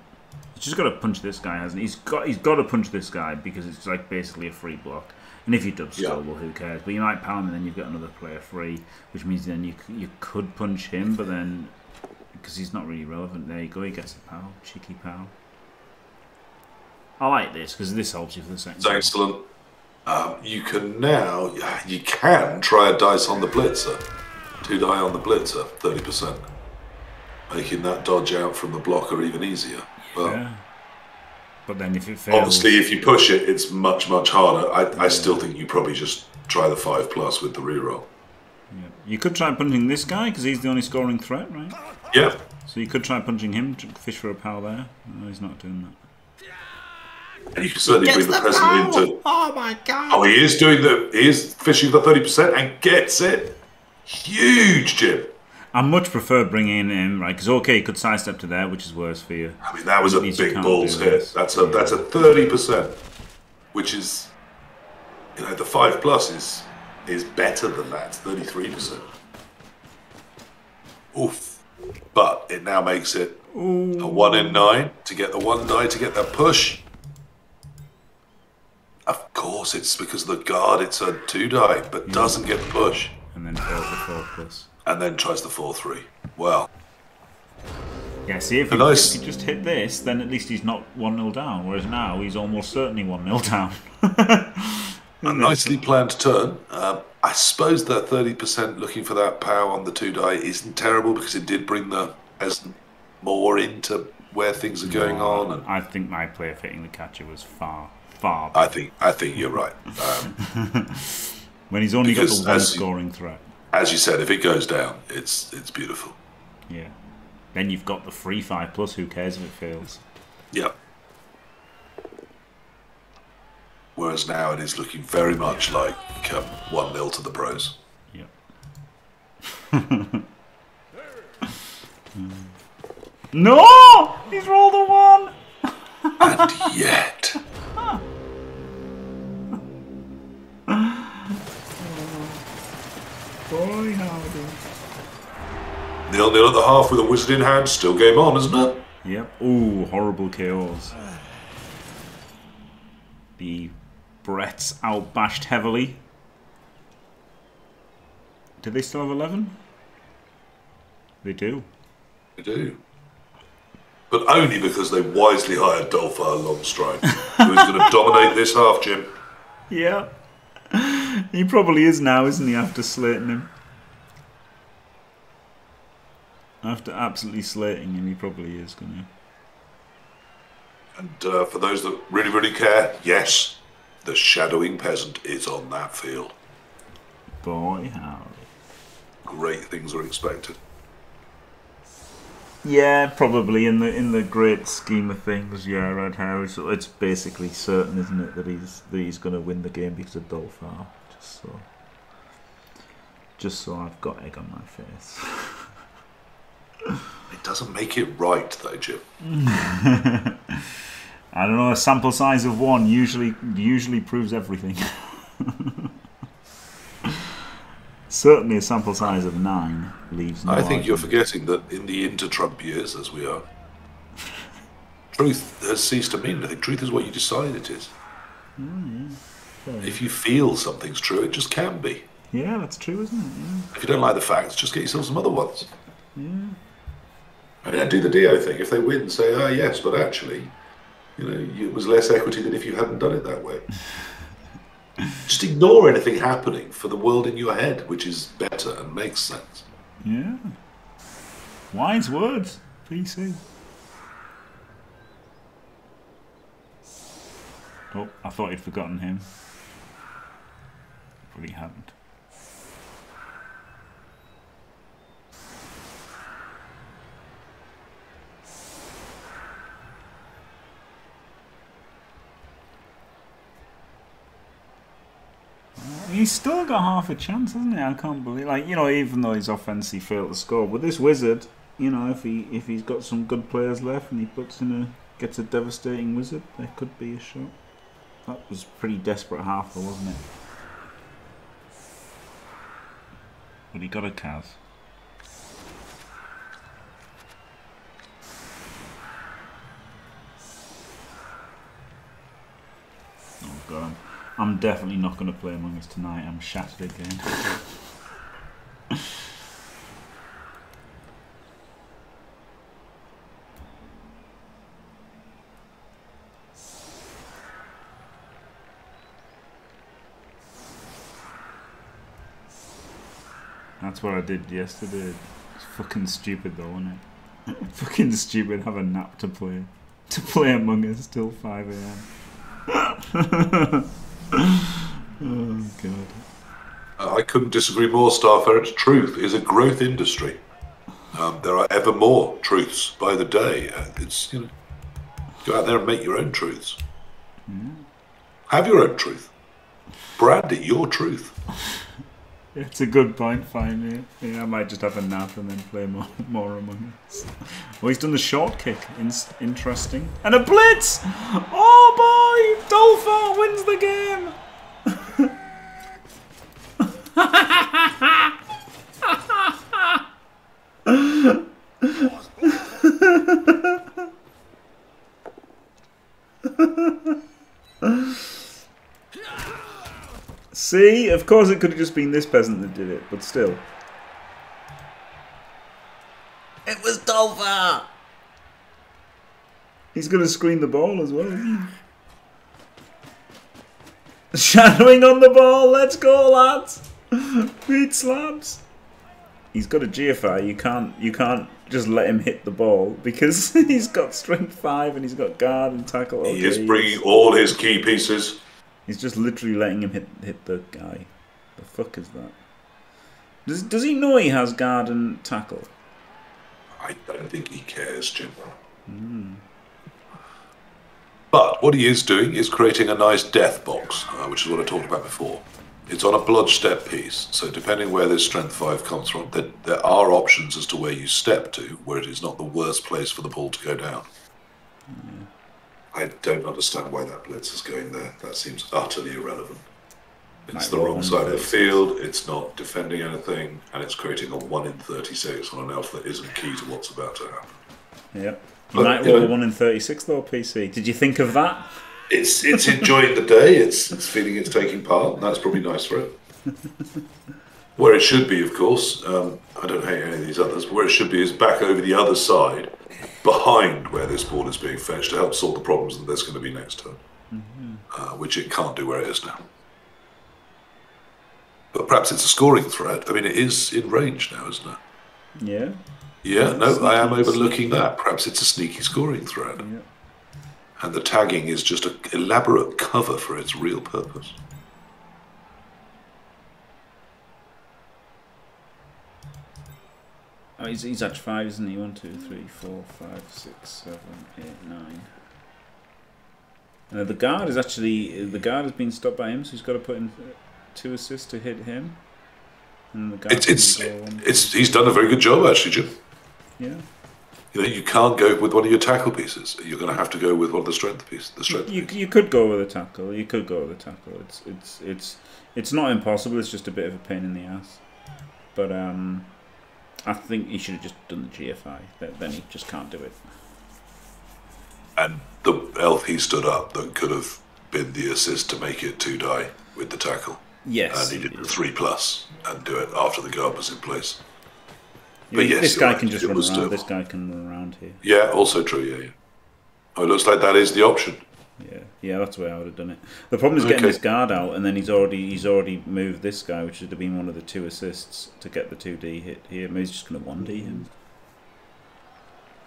He's just got to punch this guy, hasn't he? He's got he's got to punch this guy because it's like basically a free block. And if you dub score, yeah. well, who cares? But you might pound him and then you've got another player free, which means then you you could punch him, but then, because he's not really relevant, there you go, he gets a pow, cheeky pow. I like this, because this helps you for the second. It's excellent. Um, you can now, you can try a dice on the blitzer. Two die on the blitzer, thirty percent. Making that dodge out from the blocker even easier. But yeah. But then if it fails... Obviously, if you push it, it's much, much harder. I, yeah. I still think you probably just try the five plus with the reroll. Yeah. You could try punching this guy, because he's the only scoring threat, right? Yeah. So you could try punching him, fish for a pal there. No, he's not doing that. And you can certainly bring the, the peasant into... Oh, my God. Oh, he is doing the... He is fishing the thirty percent and gets it. Huge, Jim. I much prefer bringing him, right, because, okay, you could sidestep to there, which is worse for you. I mean, that was a big balls hit. That's a, yeah. that's a thirty percent, which is, you know, the five plus is, is better than that. It's thirty-three percent. Oof. But it now makes it Ooh. a one in nine to get the one die to get that push. Of course, it's because of the guard. It's a two die, but yeah. doesn't get the push. And then fails the four plus. And then tries the four three. Wow. Yeah, see, if he, nice. if he just hit this, then at least he's not one nil down, whereas now he's almost certainly one nil down. a nicely planned turn. Uh, I suppose that thirty percent looking for that power on the two die isn't terrible, because it did bring the Esn more into where things are going no, on. And I think my play of hitting the catcher was far, far better. I think, I think you're right. Um, when he's only got the one scoring threat. As you said, if it goes down, it's it's beautiful. Yeah. Then you've got the free five plus. Who cares if it fails? Yeah. Whereas now it is looking very much yeah. like um, one nil to the pros. Yeah. No! He's rolled a one. And yet. Boy, howdy. Nil nil at the half with a wizard in hand. Still game on, isn't it? Yep. Ooh, horrible K Os. The Brett's outbashed heavily. Do they still have eleven? They do. They do. But only because they wisely hired Dolfar Longstride, who is going to dominate this half, Jim. Yeah. He probably is now, isn't he, after slating him? After absolutely slating him, he probably is, going to. And uh, for those that really, really care, yes, the shadowing peasant is on that field. Boy, howdy. Great things are expected. Yeah, probably in the in the great scheme of things, yeah, Red Hair. So it's basically certain, isn't it, that he's that he's going to win the game because of Dolfar. Just so, just so I've got egg on my face. It doesn't make it right, though, Jim. I don't know. A sample size of one usually usually proves everything. Certainly a sample size of nine leaves no I think argument. You're forgetting that in the inter-Trump years, as we are, truth has ceased to mean anything. Truth is what you decide it is. Oh, yeah. If you feel something's true, it just can be. Yeah, that's true, isn't it? Yeah. If you don't like the facts, just get yourself some other ones. Yeah. I mean, I do the Dio thing. If they win, say, oh, yes, but actually, you know, it was less equity than if you hadn't done it that way. Just ignore anything happening for the world in your head, which is better and makes sense. Yeah. Wise words, P C. Oh, I thought you'd forgotten him. Probably hadn't. He's still got half a chance, hasn't he? I can't believe, like, you know, even though his offense he failed to score, but this wizard, you know, if he if he's got some good players left and he puts in a gets a devastating wizard, there could be a shot. That was pretty desperate half, though, wasn't it? But he got a Kaz. Oh god. I'm definitely not going to play Among Us tonight. I'm shattered again. That's what I did yesterday. It's fucking stupid though, isn't it? Fucking stupid. Have a nap to play. To play Among Us till five A M. Oh, God. Uh, I couldn't disagree more, Starfair. It's truth is a growth industry. Um, there are ever more truths by the day. Uh, it's, you know, go out there and make your own truths. Yeah. Have your own truth. Brand it your truth. It's a good point, finally. Yeah, I might just have a nap and then play more, more Among Us. Well, he's done the short kick. In interesting. And a blitz! Oh, boy! Dolfar wins the game! See, of course it could have just been this peasant that did it, but still. It was Dolfar! He's going to screen the ball as well, isn't he? Shadowing on the ball. Let's go, lads. Beat slabs. He's got a G F I. You can't, you can't just let him hit the ball because he's got strength five and he's got guard and tackle. He is bringing all his key pieces. He's just literally letting him hit hit the guy. The fuck is that? Does does he know he has guard and tackle? I don't think he cares, Jim. Mm. But what he is doing is creating a nice death box, uh, which is what I talked about before. It's on a blood step piece, so depending where this strength five comes from, there, there are options as to where you step to, where it is not the worst place for the ball to go down. Mm. I don't understand why that blitz is going there. That seems utterly irrelevant. It's the wrong side of the field, it's not defending anything, and it's creating a one in thirty-six on an elf that isn't key to what's about to happen. Yep. You but, might roll a one in thirty-six though, P C. Did you think of that? It's it's enjoying the day, it's, it's feeling it's taking part, and that's probably nice for it. Where it should be, of course, um, I don't hate any of these others, but where it should be is back over the other side, behind where this ball is being fetched to help solve the problems that there's going to be next turn, mm-hmm. uh, which it can't do where it is now. But perhaps it's a scoring threat. I mean, it is in range now, isn't it? Yeah. Yeah, no, I am overlooking that. Perhaps it's a sneaky scoring threat. Yeah. And the tagging is just an elaborate cover for its real purpose. Oh, he's, he's at five, isn't he? One, two, three, four, five, six, seven, eight, nine. Uh, the guard is actually... The guard has been stopped by him, so he's got to put in... Two assists to hit him. And the guy it's it's, it's he's done a very good job actually, Jim. Yeah. You know, you can't go with one of your tackle pieces. You're going to have to go with one of the strength pieces. The strength. You, piece. you could go with a tackle. You could go with a tackle. It's it's it's it's not impossible. It's just a bit of a pain in the ass. But um, I think he should have just done the G F I. Then he just can't do it. And the elf he stood up that could have been the assist to make it two die with the tackle. Yes. And he did three plus and do it after the guard was in place. But yeah, yes, this guy right. can just it run around. Doable. This guy can run around here. Yeah, also true. Yeah, yeah. Oh, it looks like that is the option. Yeah, yeah, that's the way I would have done it. The problem is getting okay. this guard out, and then he's already he's already moved this guy, which should have been one of the two assists to get the two D hit here. Maybe he's just going to one D him.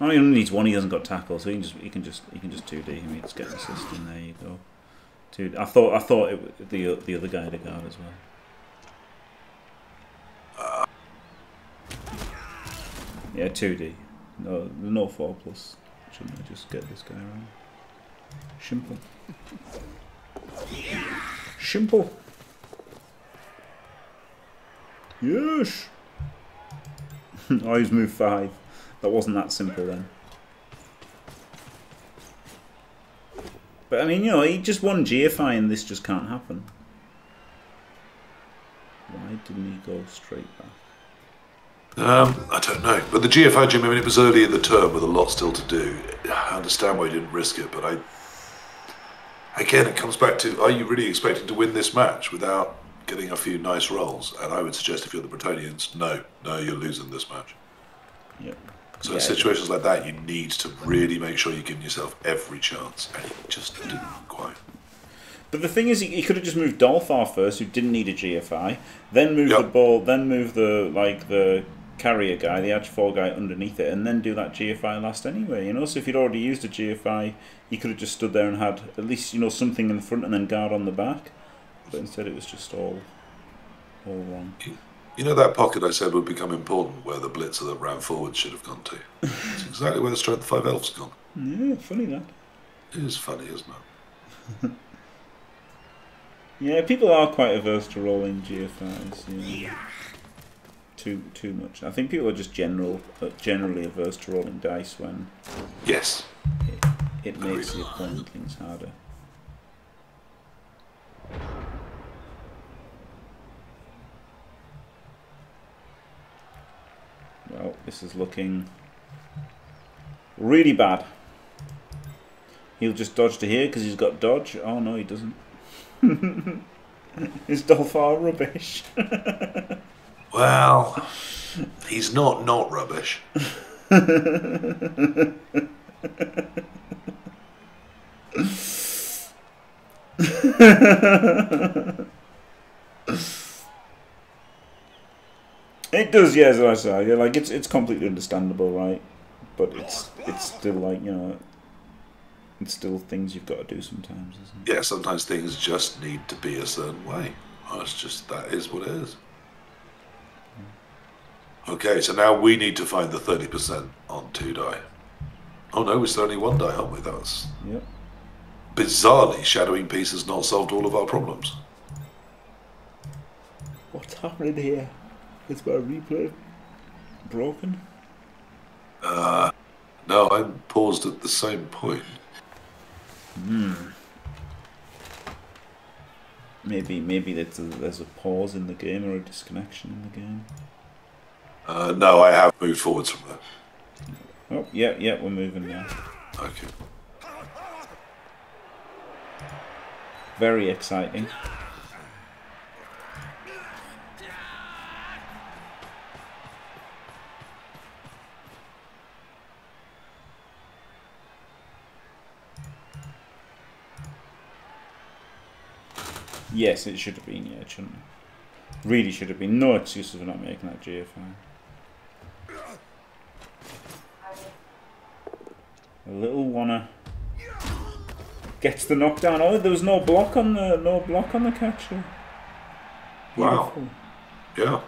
Oh, he only needs one. He hasn't got tackle, so he can just he can just he can just two D him. He just get an assist, and there you go. Dude, I thought I thought it, the the other guy had a guard as well. Uh, yeah, two D. No, no four plus. Shouldn't I just get this guy around? Simple. Simple. Yes. Oh, he's moved five. That wasn't that simple then. But I mean, you know, he just won G F I and this just can't happen. Why didn't he go straight back? Um, I don't know. But the G F I, Jim, I mean, it was early in the term with a lot still to do. I understand why he didn't risk it, but I... Again, it comes back to, are you really expecting to win this match without getting a few nice rolls? And I would suggest if you're the Bretonians, no. No, you're losing this match. Yep. So yeah, in situations yeah. like that, you need to really make sure you're giving yourself every chance, and he just didn't quite. But the thing is, he, he could have just moved Dolfar first, who didn't need a G F I, then move yep. the ball, then move the like the carrier guy, the edge four guy underneath it, and then do that G F I last anyway. You know, so if he'd already used a G F I, he could have just stood there and had at least you know something in the front and then guard on the back. But instead, it was just all all wrong. Yeah. You know that pocket I said would become important where the blitzer that ran forward should have gone to? It's exactly where the strength five elf's gone. Yeah, funny that. It is funny, isn't it? Yeah, people are quite averse to rolling G F Is. You know. Yeah. Too too much. I think people are just general, generally averse to rolling dice when... Yes. It, it makes the opponent things harder. Well, this is looking really bad. He'll just dodge to here because he's got dodge. Oh, no, he doesn't. Is Dolfar rubbish? Well, he's not not rubbish. It does, yeah, as I say, yeah, like it's it's completely understandable, right? But it's it's still like, you know, it's still things you've got to do sometimes, isn't it? Yeah, sometimes things just need to be a certain way. Oh, it's just that is what it is. Yeah. Okay, so now we need to find the thirty percent on two die. Oh no, it's only one die, aren't we? That's yep. Bizarrely, shadowing piece has not solved all of our problems. What's happening here? Is my replay broken? Uh, no, I'm paused at the same point. Hmm. Maybe, maybe there's a, there's a pause in the game or a disconnection in the game. Uh, no, I have moved forwards from there. Oh, yeah, yeah, we're moving now. Okay. Very exciting. Yes, it should have been, yeah, it shouldn't it? Really should have been. No excuses for not making that G F I. A little wanna gets the knockdown. Oh, there was no block on the no block on the catcher. Wow. Beautiful.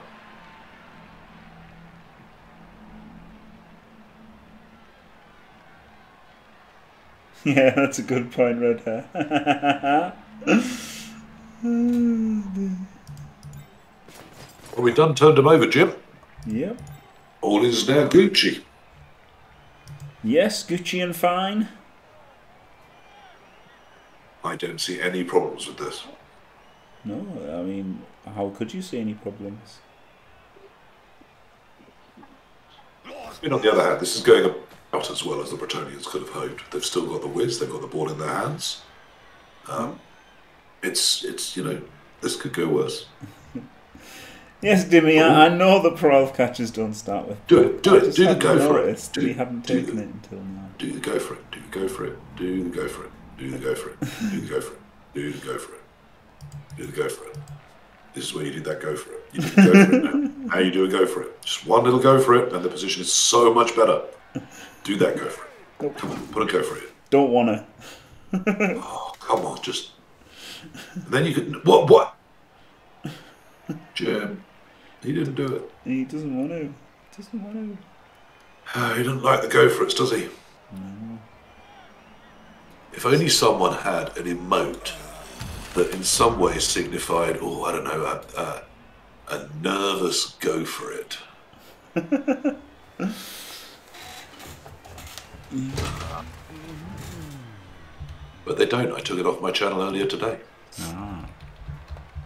Yeah. Yeah, that's a good point, Red Hair. Well, we done turned him over, Jim. Yep. All is now Gucci. Yes, Gucci and fine. I don't see any problems with this. No, I mean, how could you see any problems? I mean, on the other hand, this is going about as well as the Bretonians could have hoped. They've still got the whiz, they've got the ball in their hands. Um, it's, it's you know, this could go worse. Yes, Dimmy, I, I know the Prolf catches don't start with. Do it, do it, do the go for it. Do, we haven't do taken the, it until now. Do the go for it, do the go for it, do the go for it, do the go for it, do the go for it, do the go for it, do the go for it. This is where you do that go for it. You do the go for it now. How you do a go for it. Just one little go for it, and the position is so much better. Do that go for it. Nope. Come on, put a go for it. Don't want to. Oh, come on, just. And then you could. What, what? Jim. He didn't do it. He doesn't want to. Doesn't want to. Oh, he doesn't like the go for it, does he? No. If only someone had an emote that, in some way, signified, oh, I don't know, a, a, a nervous go for it. But they don't. I took it off my channel earlier today. Ah.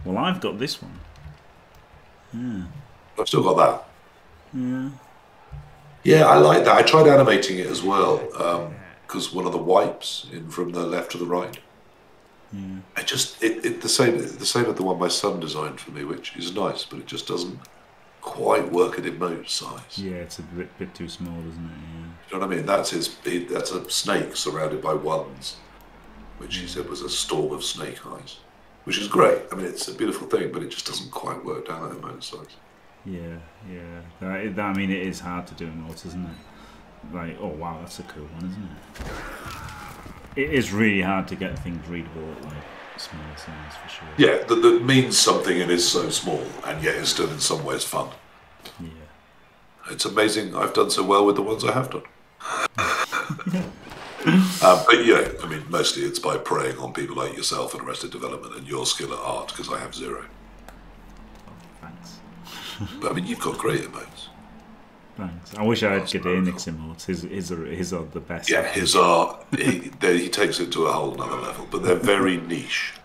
Well, I've got this one. Yeah. I've still got that. Yeah. Yeah, I like that. I tried animating it as well, because um, one of the wipes in from the left to the right. Yeah. I just it, it the same the same as the one my son designed for me, which is nice, but it just doesn't quite work at emote size. Yeah, it's a bit bit too small, isn't it? Yeah. You know what I mean? That's his. He, that's a snake surrounded by ones, which he said was a storm of snake eyes. Which is great. I mean, it's a beautiful thing, but it just doesn't quite work down at emote size. Yeah, yeah. That, that, I mean, it is hard to do emotes, isn't it? Like, oh wow, that's a cool one, isn't it? It is really hard to get things readable at like small size for sure. Yeah, that, that means something. It is so small, and yet it's still in some ways fun. Yeah. It's amazing. I've done so well with the ones I have done. Uh, but yeah, I mean, mostly it's by preying on people like yourself and Arrested Development and your skill at art, because I have zero. Oh, thanks. But I mean, you've got great emotes. Thanks. I wish I had Gdanik's emotes. His, his, are, his are the best. Yeah, his are. He, they, he takes it to a whole nother level, but they're very niche.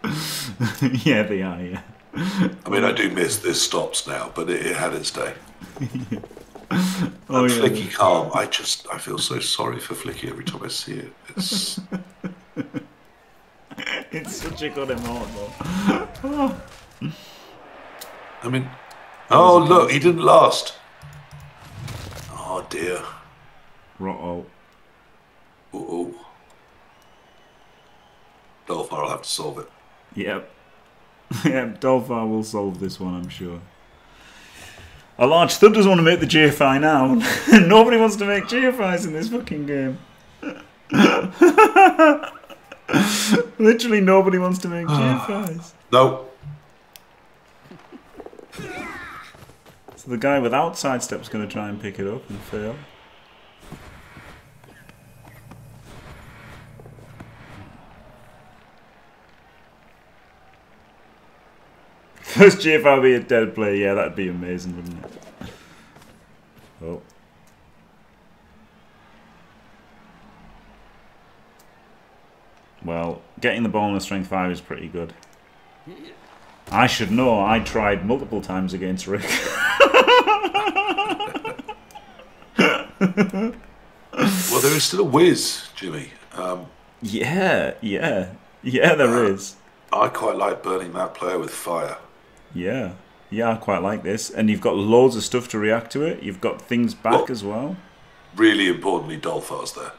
Yeah, they are, yeah. I mean, I do miss this stops now, but it, it had its day. Yeah. Oh, and yeah. Flicky Calm, I just, I feel so sorry for Flicky every time I see it. It's, it's such a good emote, though. I mean, oh look, he didn't last. Oh dear. Rot-o. Uh-oh. Dolfar will have to solve it. Yep. Yep, Dolfar will solve this one, I'm sure. ALargeThud doesn't want to make the J F I now. Nobody wants to make J F Is in this fucking game. Literally nobody wants to make J F Is. No. So the guy without sidestep's going to try and pick it up and fail. First J F I be a dead play, yeah, that'd be amazing, wouldn't it? Oh. Well, getting the ball in a strength five is pretty good. I should know, I tried multiple times against Rick. Well, there is still a whiz, Jimmy. Um, yeah, yeah. Yeah, there uh, is. I quite like burning that player with fire. Yeah, yeah, I quite like this. And you've got loads of stuff to react to it. You've got things back well, as well. Really importantly, Dolfar's there.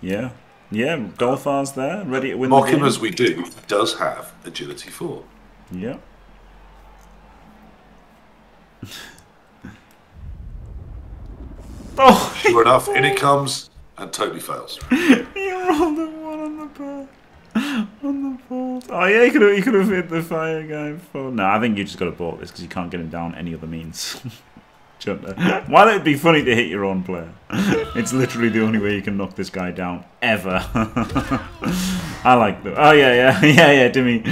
Yeah, yeah, Dolfar's there, ready to win Mock the game. Mock him as we do, does have agility four. Yeah. Oh, sure enough, in it comes and totally fails. You rolled a one on the ball. On the bolt. Oh yeah, you could have, you could have hit the fire guy before. No, I think you just got to bolt this because you can't get him down any other means. Chunter. Why would it be funny to hit your own player? It's literally the only way you can knock this guy down ever. I like that. Oh yeah, yeah, yeah, yeah, Dimmy.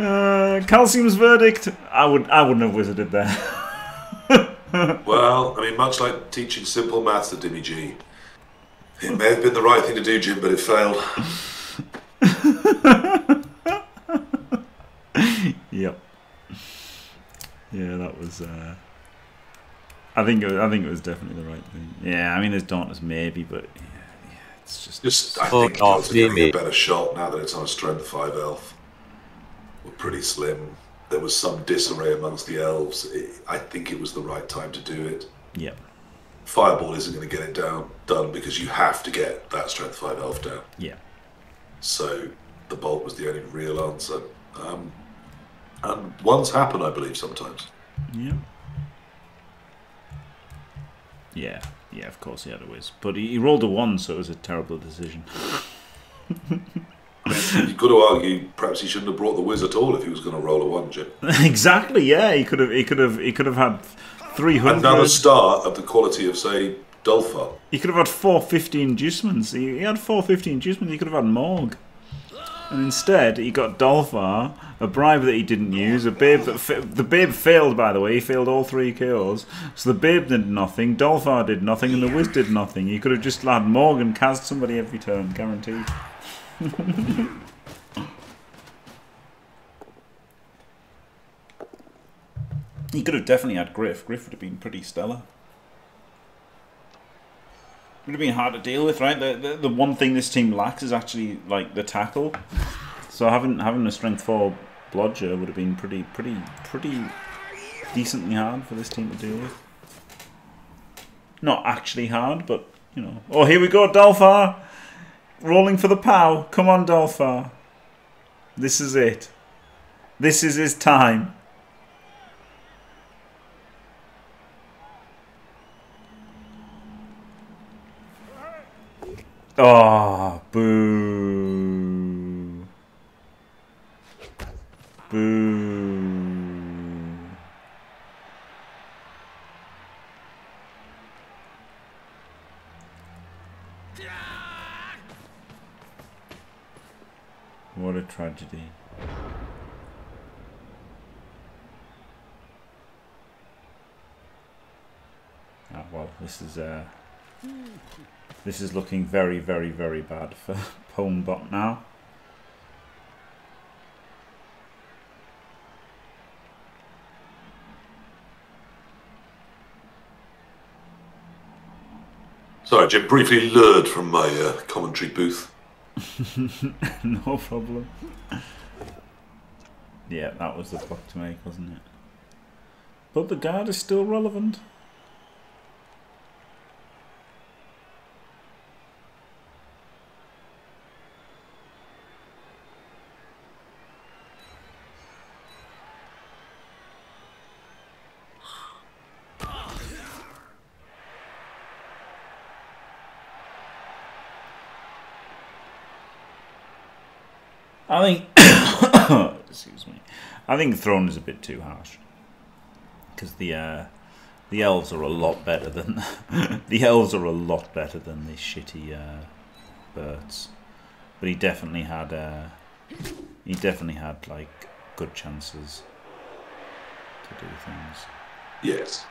Uh, Calcium's verdict. I would, I wouldn't have wizarded there. Well, I mean, much like teaching simple maths to Dimmy G, it may have been the right thing to do, Jim, but it failed. Yep. Yeah, that was. Uh, I think. It was, I think it was definitely the right thing. Yeah, I mean, there's Dauntless maybe, but yeah, yeah it's just. Just I think it's giving a better shot now that it's on a strength five elf. We're pretty slim. There was some disarray amongst the elves. It, I think it was the right time to do it. Yep. Fireball isn't going to get it down done because you have to get that strength five elf down. Yeah. So the bolt was the only real answer. Um, and ones happen, I believe, sometimes. Yeah. Yeah, yeah, of course he had a whiz. But he, he rolled a one, so it was a terrible decision. You've got to argue perhaps he shouldn't have brought the whiz at all if he was going to roll a one, Jim. Exactly, yeah. He could have he could have he could have had three hundred. Another star of the quality of, say, Dolfar. He could have had four fifty inducements. He, he had four fifty inducements. He could have had Morg. And instead, he got Dolfar, a bribe that he didn't use, a babe that... Fa the babe failed, by the way. He failed all three K Os. So the babe did nothing, Dolfar did nothing, and the whiz did nothing. He could have just had Morg and cast somebody every turn, guaranteed. He could have definitely had Griff. Griff would have been pretty stellar. Would have been hard to deal with, right? The, the the one thing this team lacks is actually like the tackle. So having having a strength four blodger would have been pretty pretty pretty decently hard for this team to deal with. Not actually hard, but you know. Oh, here we go, Dolfar, rolling for the pow. Come on, Dolfar. This is it. This is his time. Oh, boo. Boo. What a tragedy. Ah, well, this is uh This is looking very, very, very bad for Pwnbot now. Sorry, Jim, briefly lured from my uh, commentary booth. No problem. Yeah, that was the fuck to make, wasn't it? But the guard is still relevant. I think excuse me. I think Throne is a bit too harsh because the uh, the elves are a lot better than the elves are a lot better than the shitty uh, birds. But he definitely had uh, he definitely had like good chances to do things. Yes,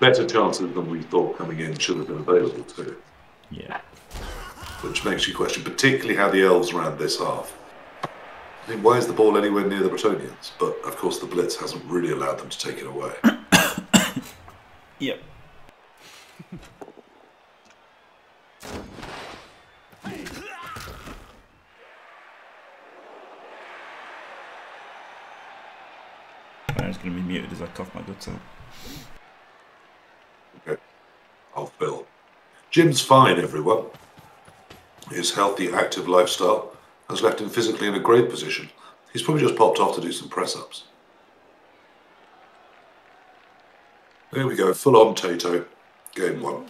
better chances than we thought coming in should have been available to. Yeah. Which makes you question, particularly how the elves ran this half. I think, why is the ball anywhere near the Bretonians? But, of course, the Blitz hasn't really allowed them to take it away. Yep. I was going to be muted as I cough my guts out. Okay. I'll fill. Jim's fine, everyone. His healthy, active lifestyle has left him physically in a great position. He's probably just popped off to do some press-ups. There we go, full-on Tato. Game one.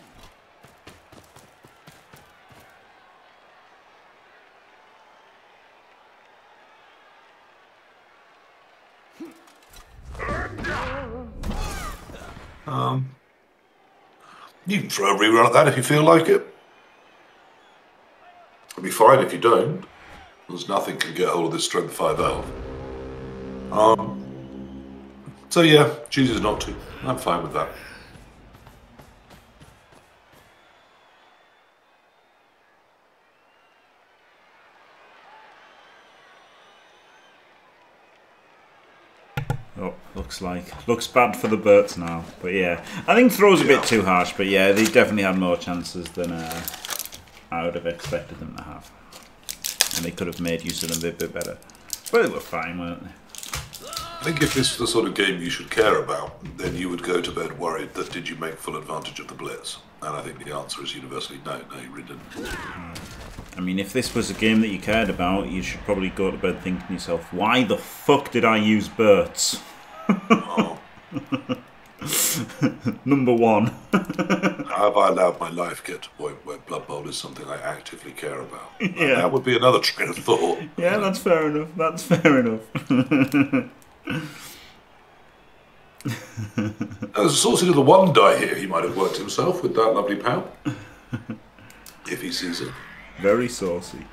Um, you can throw a rerun at that if you feel like it. It'll be fine if you don't. There's nothing can get hold of this strength five elf. Um, so yeah, chooses not to. I'm fine with that. Oh, looks like looks bad for the birds now. But yeah, I think throw's a yeah. bit too harsh. But yeah, they definitely had more chances than. Uh, I would have expected them to have. And they could have made use of them a bit better. But they were fine, weren't they? I think if this was the sort of game you should care about, then you would go to bed worried that did you make full advantage of the Blitz? And I think the answer is universally no, no, you really didn't. I mean, if this was a game that you cared about, you should probably go to bed thinking to yourself, why the fuck did I use Burt's? Oh. Number one. Have I allowed my life get to a point where Blood Bowl is something I actively care about? Yeah. That would be another train of thought. Yeah, that's fair enough. That's fair enough. As a source of the one die here, he might have worked himself with that lovely pound. If he sees it. Very saucy.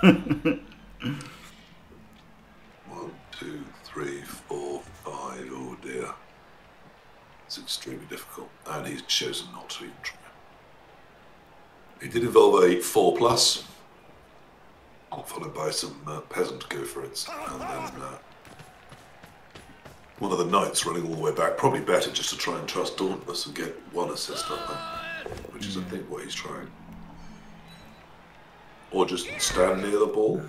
One, two, three, four, five. Oh dear. It's extremely difficult, and he's chosen not to even try. It did involve a four plus, followed by some uh, peasant go for it, and then uh, one of the knights running all the way back. Probably better just to try and trust Dauntless and get one assist up, which is I think what he's trying, or just stand near the ball.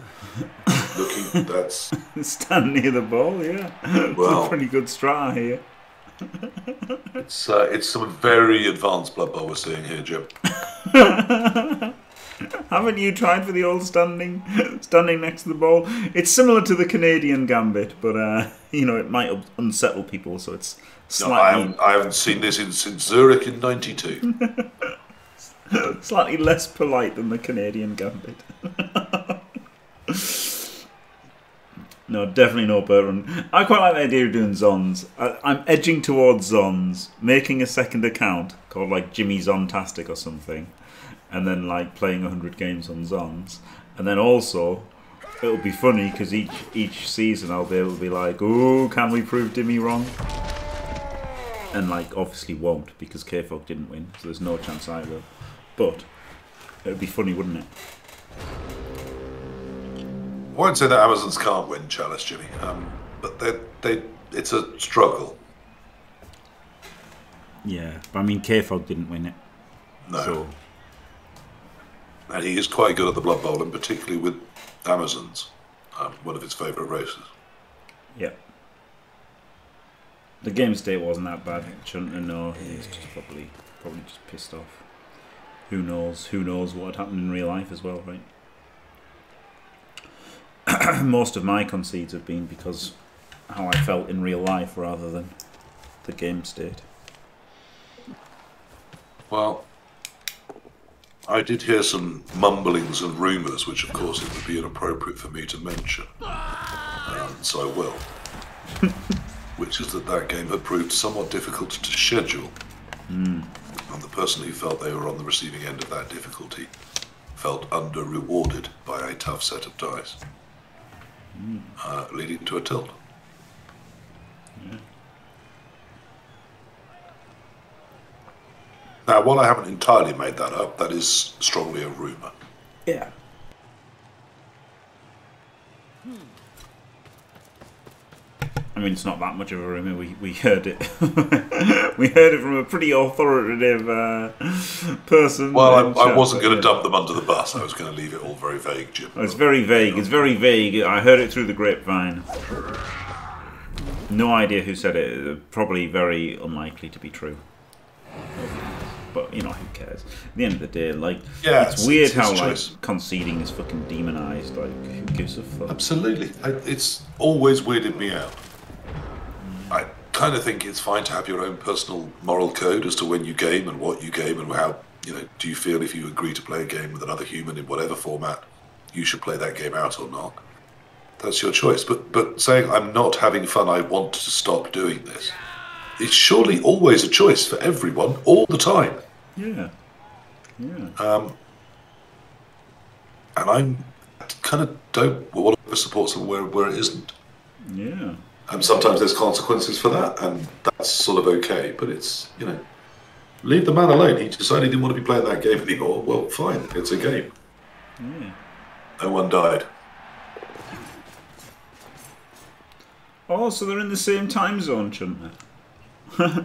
Looking, that's stand near the ball. Yeah, well, it's a pretty good straw here. It's uh, it's some very advanced Blood Bowl we're seeing here, Jim. Haven't you tried for the old standing standing next to the ball? It's similar to the Canadian Gambit, but uh, you know, it might unsettle people, so it's slightly. No, I, haven't, I haven't seen this in, since Zurich in ninety-two. Slightly less polite than the Canadian Gambit. No, definitely not Bertrand. I quite like the idea of doing Zons. I, I'm edging towards Zons, making a second account called like Jimmy Zontastic or something, and then like playing a hundred games on Zons. And then also, it'll be funny because each each season I'll be able to be like, "Ooh, can we prove Dimmy wrong?" And like obviously won't because K F O G didn't win, so there's no chance I will. But it'd be funny, wouldn't it? I won't say that Amazons can't win Chalice, Jimmy, um, but they, they, it's a struggle. Yeah, but I mean, K F O G didn't win it. No. So. And he is quite good at the Blood Bowl, and particularly with Amazons, um, one of his favourite races. Yeah. The game state wasn't that bad. Chunter, no, he was just probably, probably just pissed off. Who knows? Who knows what had happened in real life as well, right? Most of my concedes have been because how I felt in real life rather than the game state. Well, I did hear some mumblings and rumours, which of course it would be inappropriate for me to mention. And so I will. Which is that that game had proved somewhat difficult to schedule. Mm. And the person who felt they were on the receiving end of that difficulty felt under-rewarded by a tough set of dice. Mm. Uh, leading to a tilt. Yeah. Now, while I haven't entirely made that up, that is strongly a rumour. Yeah. I mean, it's not that much of a rumour. We we heard it. We heard it from a pretty authoritative uh, person. Well, I, I wasn't going to dump them under the bus. I was going to leave it all very vague, Jim. Oh, it's very vague. It's very vague. I heard it through the grapevine. No idea who said it. Probably very unlikely to be true. But you know, who cares? At the end of the day, like, yeah, it's, it's weird it's how choice. like conceding is fucking demonised. Like, who gives a fuck? Absolutely. I, it's always weirded me out. I kind of think it's fine to have your own personal moral code as to when you game and what you game and how, you know, do you feel if you agree to play a game with another human in whatever format, you should play that game out or not. That's your choice. But, but saying, I'm not having fun, I want to stop doing this, it's surely always a choice for everyone, all the time. Yeah. Yeah. Um, and I'm, I kind of don't want to support somewhere where it isn't. Yeah. And sometimes there's consequences for that, and that's sort of okay, but it's, you know, leave the man alone. He decided he didn't want to be playing that game anymore. Well, fine, it's a game. Yeah. No one died. Oh, so they're in the same time zone, Chunter. So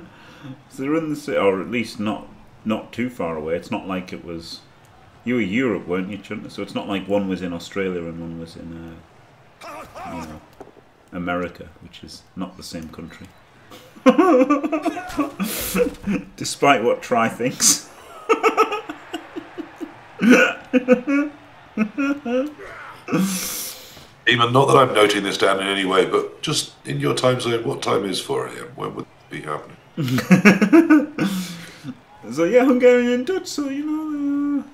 they're in the same, or at least not not too far away. It's not like it was... You were Europe, weren't you, Chunter? So it's not like one was in Australia and one was in... Uh, you know, America, which is not the same country. Despite what Try thinks. Eamon, not that I'm noting this down in any way, but just in your time zone, what time is four A M? When would it be happening? So yeah, Hungarian and Dutch, so you know... Uh...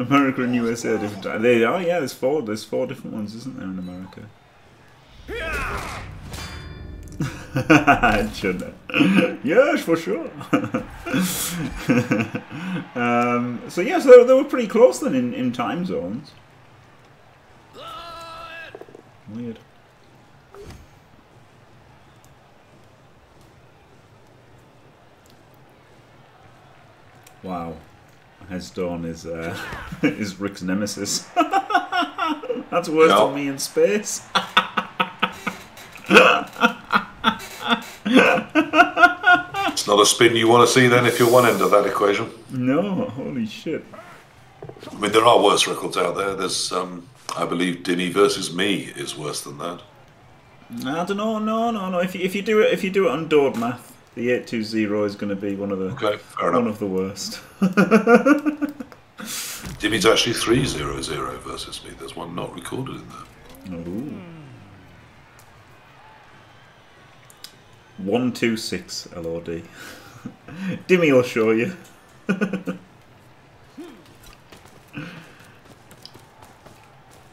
America and U S A are different. They, oh yeah, there's four. There's four different ones, isn't there, in America? Yes, for sure. um, so yeah, so they were pretty close then in, in time zones. Weird. Wow. Hesdorn is uh, is Rick's nemesis. That's worse no. than me in space. It's not a spin you want to see then if you're one end of that equation. No, holy shit. I mean, there are worse records out there. There's, um, I believe, Dimmy versus me is worse than that. I don't know. No, no, no. If you, if you do it, if you do it on Dord math. The eight two zero is going to be one of the okay, one enough. of the worst. Jimmy's actually three zero zero versus me. There's one not recorded in there. Ooh. one two six L O D. Dimmy will show you.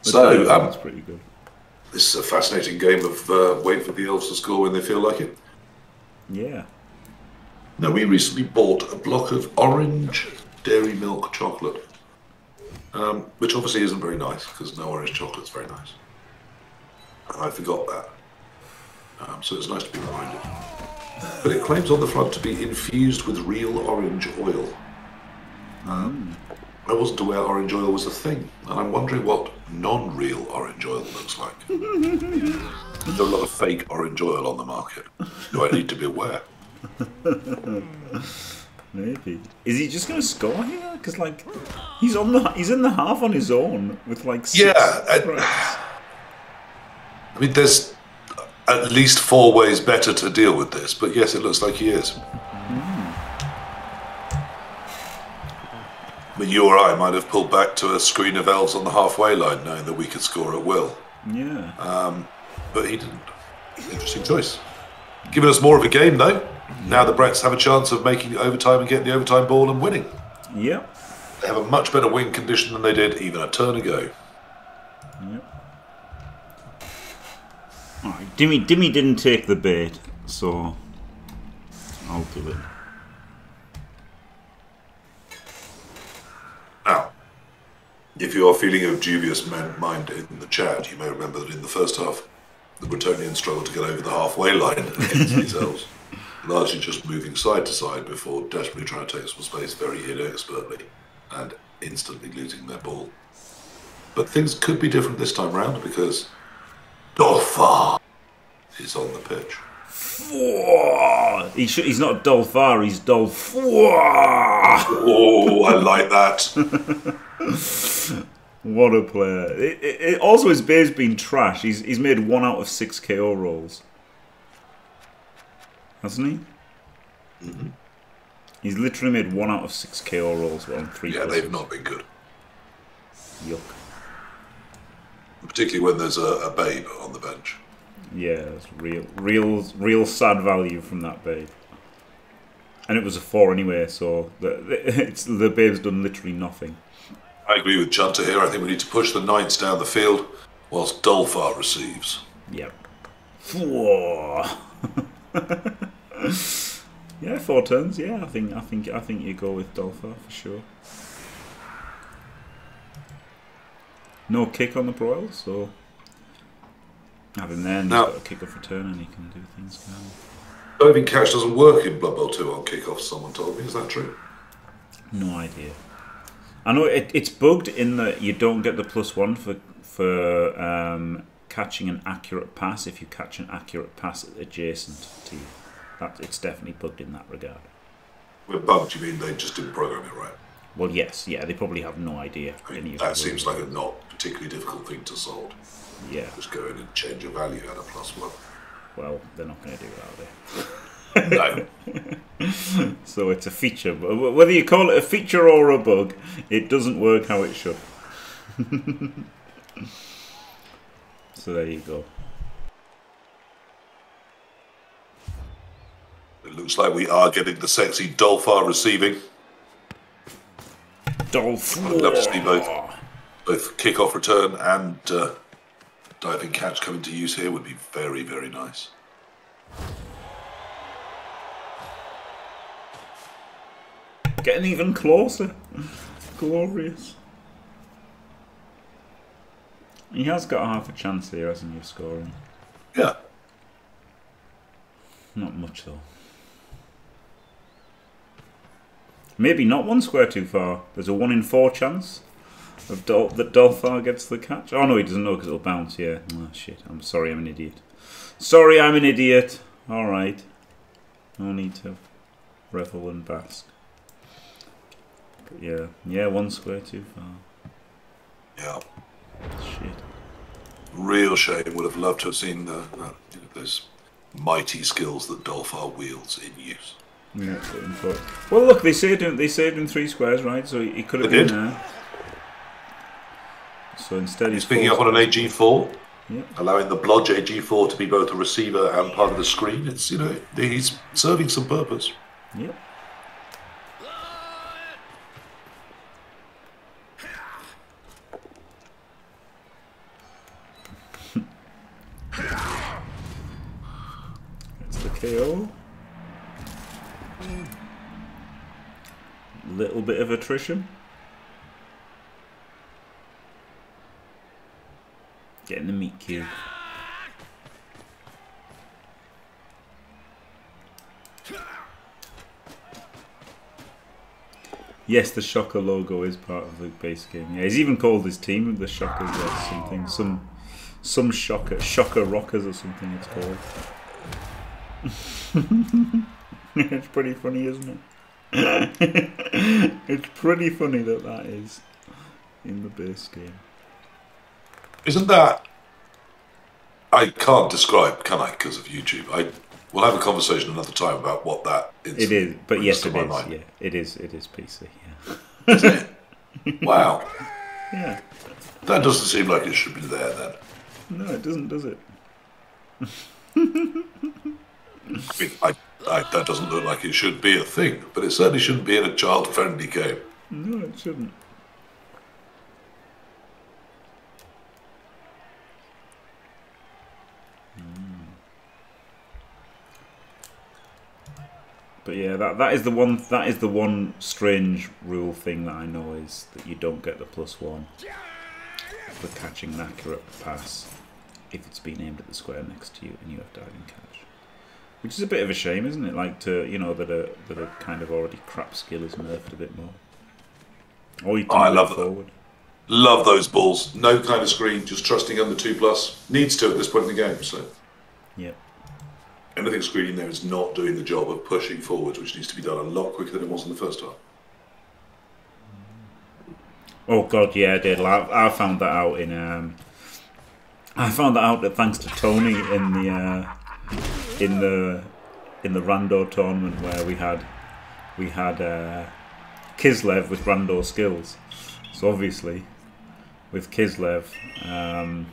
So, um, pretty good. This is a fascinating game of uh, wait for the elves to score when they feel like it. Yeah. Now, we recently bought a block of orange dairy milk chocolate, um, which obviously isn't very nice, because no orange chocolate's very nice. And I forgot that. Um, so it's nice to be reminded. But it claims on the front to be infused with real orange oil. Um, I wasn't aware orange oil was a thing, and I'm wondering what non-real orange oil looks like. There's a lot of fake orange oil on the market. Do I need to be aware? Maybe. Is he just going to score here? Because like he's on the he's in the half on his own with like six. Yeah. I, I mean, there's at least four ways better to deal with this, but yes, it looks like he is. Mm. But you or I might have pulled back to a screen of elves on the halfway line, knowing that we could score at will. Yeah. Um, but he didn't. Interesting choice. Giving us more of a game, though. Now the Brets have a chance of making overtime and getting the overtime ball and winning. Yep. They have a much better wing condition than they did even a turn ago. Yep. Alright, Dimmy, Dimmy didn't take the bait, so I'll do it. Now, if you are feeling of dubious mind in the chat, you may remember that in the first half, the Bretonians struggled to get over the halfway line against themselves, largely just moving side to side before desperately trying to take some space very inexpertly and instantly losing their ball. But things could be different this time round because Dolfar is on the pitch. He should, he's not Dolfar, he's Dolfar. Oh, I like that. What a player. It, it, it also, his bait's been trash. He's, he's made one out of six K O rolls. Hasn't he? Mm-hmm. He's literally made one out of six K O rolls on three. Yeah, pluses. They've not been good. Yuck. Particularly when there's a, a babe on the bench. Yeah, that's real, real, real sad value from that babe. And it was a four anyway, so the, the, it's, the babe's done literally nothing. I agree with Chunter here. I think we need to push the Knights down the field whilst Dolfar receives. Yep. Four. Yeah, four turns. Yeah, I think, I think, I think you go with Dolfar for sure. No kick on the broil, so having then now, he's got a kick-off return and he can do things now. Diving catch doesn't work in Blood Bowl two on kick-off, someone told me. Is that true? No idea. I know it, it's bugged in that you don't get the plus one for for um, catching an accurate pass if you catch an accurate pass adjacent to you. That, it's definitely bugged in that regard. With bugged, you mean they just didn't program it right? Well, yes, yeah, they probably have no idea. I mean, that seems like a not particularly difficult thing to solve. Yeah. Just go in and change your value at a plus one. Well, they're not going to do that, are they? No. So it's a feature. Whether you call it a feature or a bug, it doesn't work how it should. So there you go. It looks like we are getting the sexy Dolfar receiving. Dolphin. I'd love to see both, both kick-off return and uh, diving catch coming to use here. Would be very, very nice. Getting even closer. Glorious. He has got half a chance here, hasn't he, of scoring? Yeah. Not much, though. Maybe not one square too far. There's a one in four chance of Dol that Dolfar gets the catch. Oh no, he doesn't know because it'll bounce. Yeah. Oh shit. I'm sorry. I'm an idiot. Sorry, I'm an idiot. All right. No need to revel and bask. But yeah. Yeah. One square too far. Yeah. Shit. Real shame. Would have loved to have seen the, uh, you know, those mighty skills that Dolfar wields in use. Yeah, well, look, they saved him. They saved him three squares, right? So he could have they been did. there. So instead, he's, he's picking up on an A G four, yeah. Allowing the Blodge A G four to be both a receiver and part of the screen. It's, you know, he's serving some purpose. Yep. It's the K O. Little bit of attrition. Getting the meat cube. Yes, the Shocker logo is part of the base game. Yeah, he's even called his team the Shockers or something. Some some shocker shocker rockers or something it's called. It's pretty funny, isn't it? It's pretty funny that that is in the base game. Isn't that... I can't describe, can I, because of YouTube? I We'll have a conversation another time about what that is. It is, but yes, it is. Mind. Yeah, it is. It is P C, yeah. Is it? Wow. Yeah. That doesn't seem like it should be there, then. No, it doesn't, does it? I mean, I, I, that doesn't look like it should be a thing, but it certainly shouldn't be in a child-friendly game. No, it shouldn't. But yeah, that that is the one that is the one strange rule thing that I know is that you don't get the plus one for catching an accurate pass if it's been aimed at the square next to you and you have diving catch, which is a bit of a shame, isn't it? Like to you know that a that a kind of already crap skill is nerfed a bit more. Or you can oh, I love forward. That. Love those balls. No kind of screen, just trusting under two plus. Needs to at this point in the game. So yeah. Anything screening there is not doing the job of pushing forwards, which needs to be done a lot quicker than it was in the first half. Oh god, yeah, I did. I, I found that out in. Um, I found that out that thanks to Tony in the uh, in the in the Rando tournament where we had we had uh, Kislev with Rando skills. So obviously, with Kislev, um,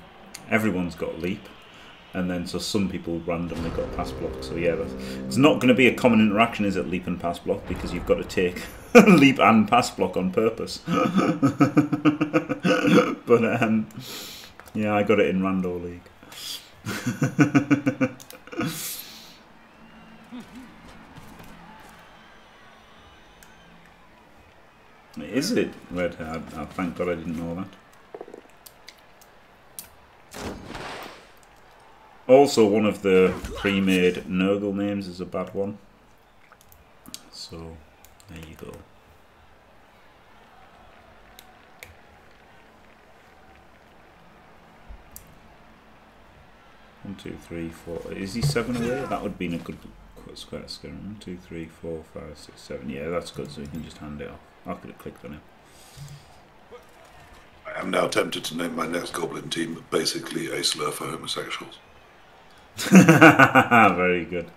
everyone's got leap. And then so some people randomly got pass block. So yeah, that's, it's not going to be a common interaction, is it, leap and pass block? Because you've got to take leap and pass block on purpose. But um, yeah, I got it in Rando League. Is it Red Hair? I, I, thank God I didn't know that. Also, one of the pre-made Nurgle names is a bad one. So, there you go. One, two, three, four. Is he seven away? That would be a good square scare. One, two, three, four, five, six, seven. Yeah, that's good. So we can just hand it off. I could have clicked on it. I am now tempted to name my next Goblin team basically a slur for homosexuals. Very good.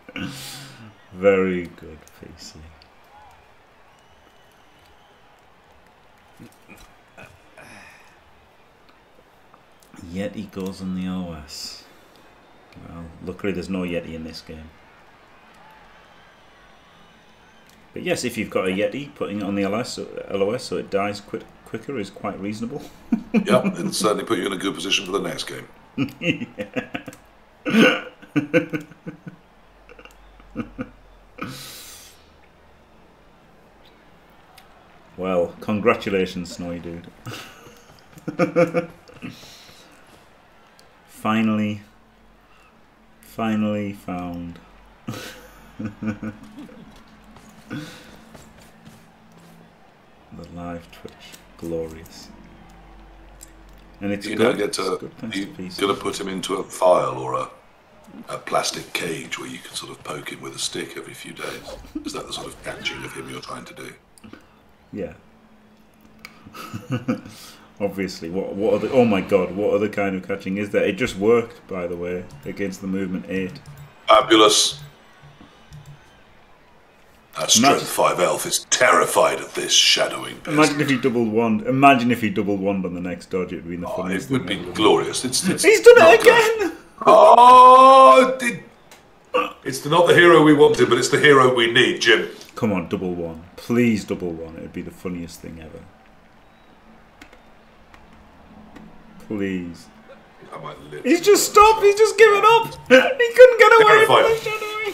Very good, P C. Yet he goes on the O S. Well, luckily there's no Yeti in this game. But yes, if you've got a Yeti, putting it on the L O S so it dies quick, quicker is quite reasonable. Yeah, it'll certainly put you in a good position for the next game. Well, congratulations, Snowy Dude. Finally, finally found. The live Twitch, glorious. And it's you good. Get to, it's good you're going to put him into a vial or a a plastic cage where you can sort of poke him with a stick every few days. Is that the sort of catching of him you're trying to do? Yeah. Obviously. What? What are the? Oh my God! What other kind of catching is there? It just worked, by the way, against the movement eight. Fabulous. That strength five elf is terrified of this shadowing person. Imagine if he double wand. Imagine if he double wand on the next dodge. It would be the oh, It would be glorious. It's, it's He's done it again. Good. Oh! It, it's not the hero we wanted, but it's the hero we need, Jim. Come on, double one, please, double one. It would be the funniest thing ever. Please. I might live. He's just stopped. He's just given up. He couldn't get away from the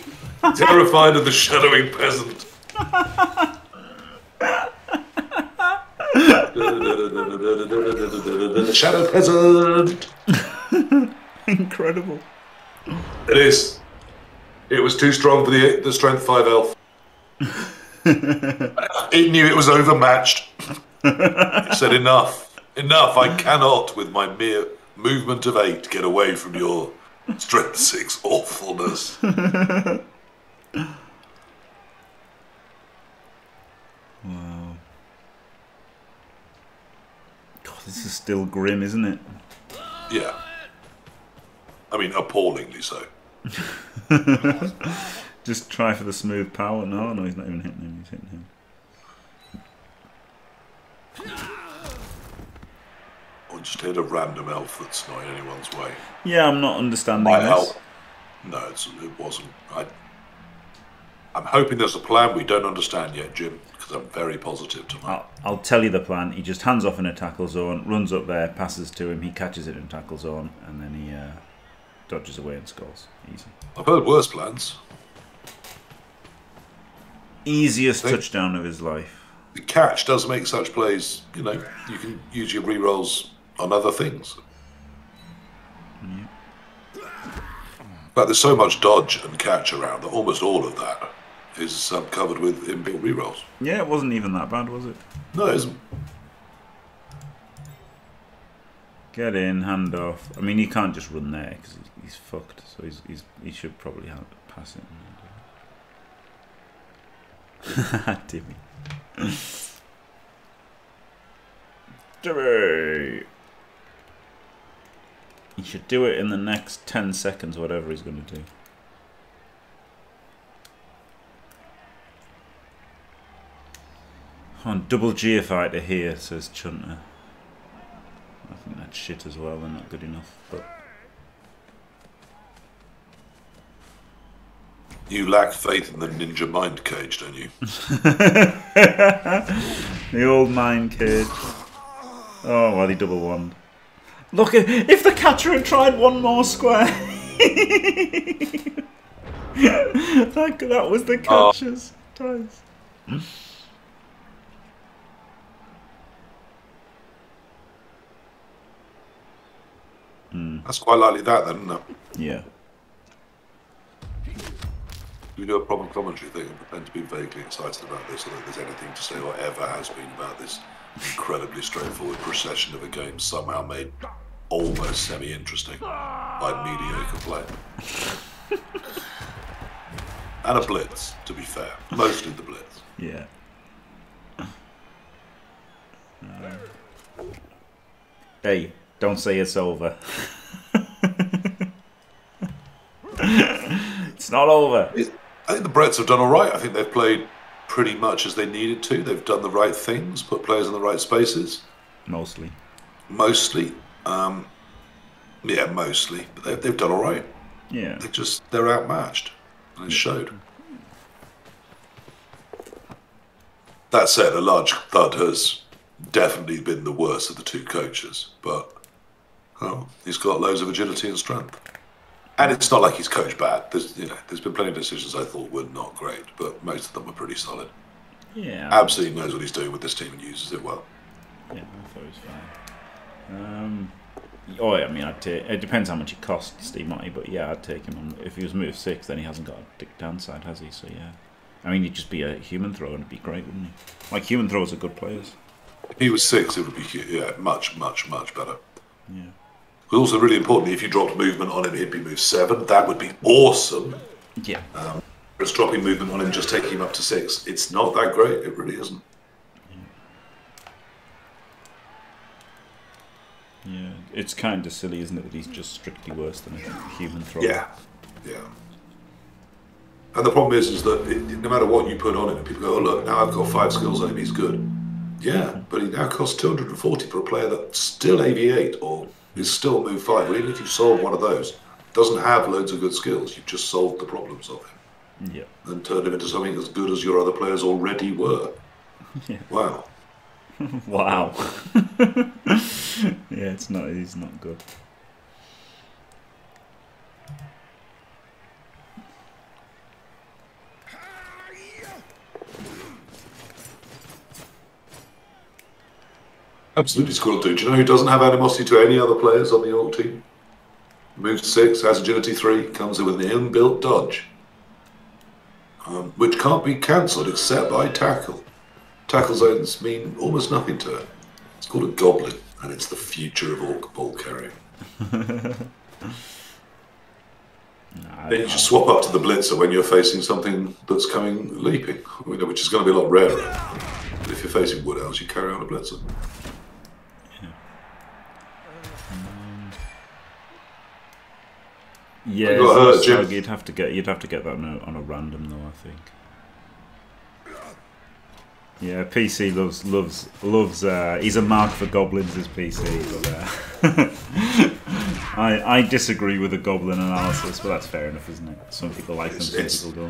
shadowing. Terrified of the shadowing peasant. The shadow peasant. Incredible. It is. It was too strong for the the strength five elf. It knew it was overmatched. It said, "Enough, enough! I cannot, with my mere movement of eight, get away from your strength six awfulness." Wow. God, this is still grim, isn't it? Yeah. I mean, appallingly so. Just try for the smooth power. No, no, he's not even hitting him. He's hitting him. Or just hit a random elf that's not in anyone's way. Yeah, I'm not understanding My this. Help. No, it's, it wasn't. I... I'm hoping there's a plan we don't understand yet, Jim. because I'm very positive tonight. I'll, I'll tell you the plan. He just hands off in a tackle zone, runs up there, passes to him, he catches it in a tackle zone, and then he uh, dodges away and scores. Easy. I've heard worse plans. Easiest touchdown of his life. The catch does make such plays, you know, you can use your rerolls on other things. Yeah. But there's so much dodge and catch around that almost all of that is um, covered with inbuilt rerolls. Yeah, it wasn't even that bad, was it? No, it isn't. Get in, hand off. I mean, he can't just run there because he's fucked, so he's, he's, he should probably have to pass it. Dimmy. Dimmy! He should do it in the next ten seconds, whatever he's going to do. On double gear fighter here, says Chunter. I think that's shit as well, they're not good enough, but... You lack faith in the ninja mind cage, don't you? The old mind cage. Oh, well, he double wand. Look, if the catcher had tried one more square. that, that was the catcher's oh. Times. Mm. That's quite likely that, then, isn't it? Yeah. We do a problem commentary thing and pretend to be vaguely excited about this, so that there's anything to say or ever has been about this incredibly straightforward procession of a game somehow made almost semi-interesting by mediocre play. And a blitz, to be fair. Mostly the blitz. Yeah. Um. Hey, don't say it's over. It's not over. It's I think the Brets have done all right. I think they've played pretty much as they needed to. They've done the right things, put players in the right spaces. Mostly. Mostly. Um, yeah, mostly. But they, they've done all right. Yeah. They just they're outmatched, and it showed. That said, ALargeThud has definitely been the worst of the two coaches, but oh, he's got loads of agility and strength. And it's not like he's coached bad. There's, you know, there's been plenty of decisions I thought were not great, but most of them were pretty solid. Yeah. Absolutely knows what he's doing with this team and uses it well. Yeah, I thought it was fine. Um, oh, yeah, I mean, I'd take, it depends how much it costs, Steve Monty, but yeah, I'd take him on. If he was move six, then he hasn't got a dick downside, has he? So, yeah. I mean, he'd just be a human throw and it'd be great, wouldn't he? Like, human throwers are good players. If he was six, it would be yeah, much, much, much better. Yeah. But also, really importantly, if you dropped movement on him, he'd be move seven. That would be awesome. Yeah. Um, whereas dropping movement on him, just taking him up to six, it's not that great. It really isn't. Yeah. Yeah. It's kind of silly, isn't it, that he's just strictly worse than a human thrower. Yeah. Yeah. And the problem is, is that it, no matter what you put on him, people go, oh, look, now I've got five skills on him, he's good. Yeah, but he now costs two hundred and forty for a player that's still A V eight or... is still move five. Well, even if you solve one of those, doesn't have loads of good skills. You've just solved the problems of him. Yeah. And turned him into something as good as your other players already were. Yeah. Wow. Wow. Yeah, it's not. He's not good. Absolutely scored two. Do you know who doesn't have animosity to any other players on the Orc team? Moves six, has agility three, comes in with an inbuilt dodge. Um, which can't be cancelled except by tackle. Tackle zones mean almost nothing to it. It's called a goblin, and it's the future of Orc ball carrying. Nah, then you just swap up to the blitzer when you're facing something that's coming leaping, which is going to be a lot rarer. But if you're facing Wood Elves, you carry on a blitzer. Yeah, hurt, Zug, you'd have to get you'd have to get that on a, on a random though, I think. Yeah, P C loves loves loves. Uh, he's a mark for goblins, as P C. But, uh, I I disagree with the goblin analysis, but that's fair enough, isn't it? Some people like them, some people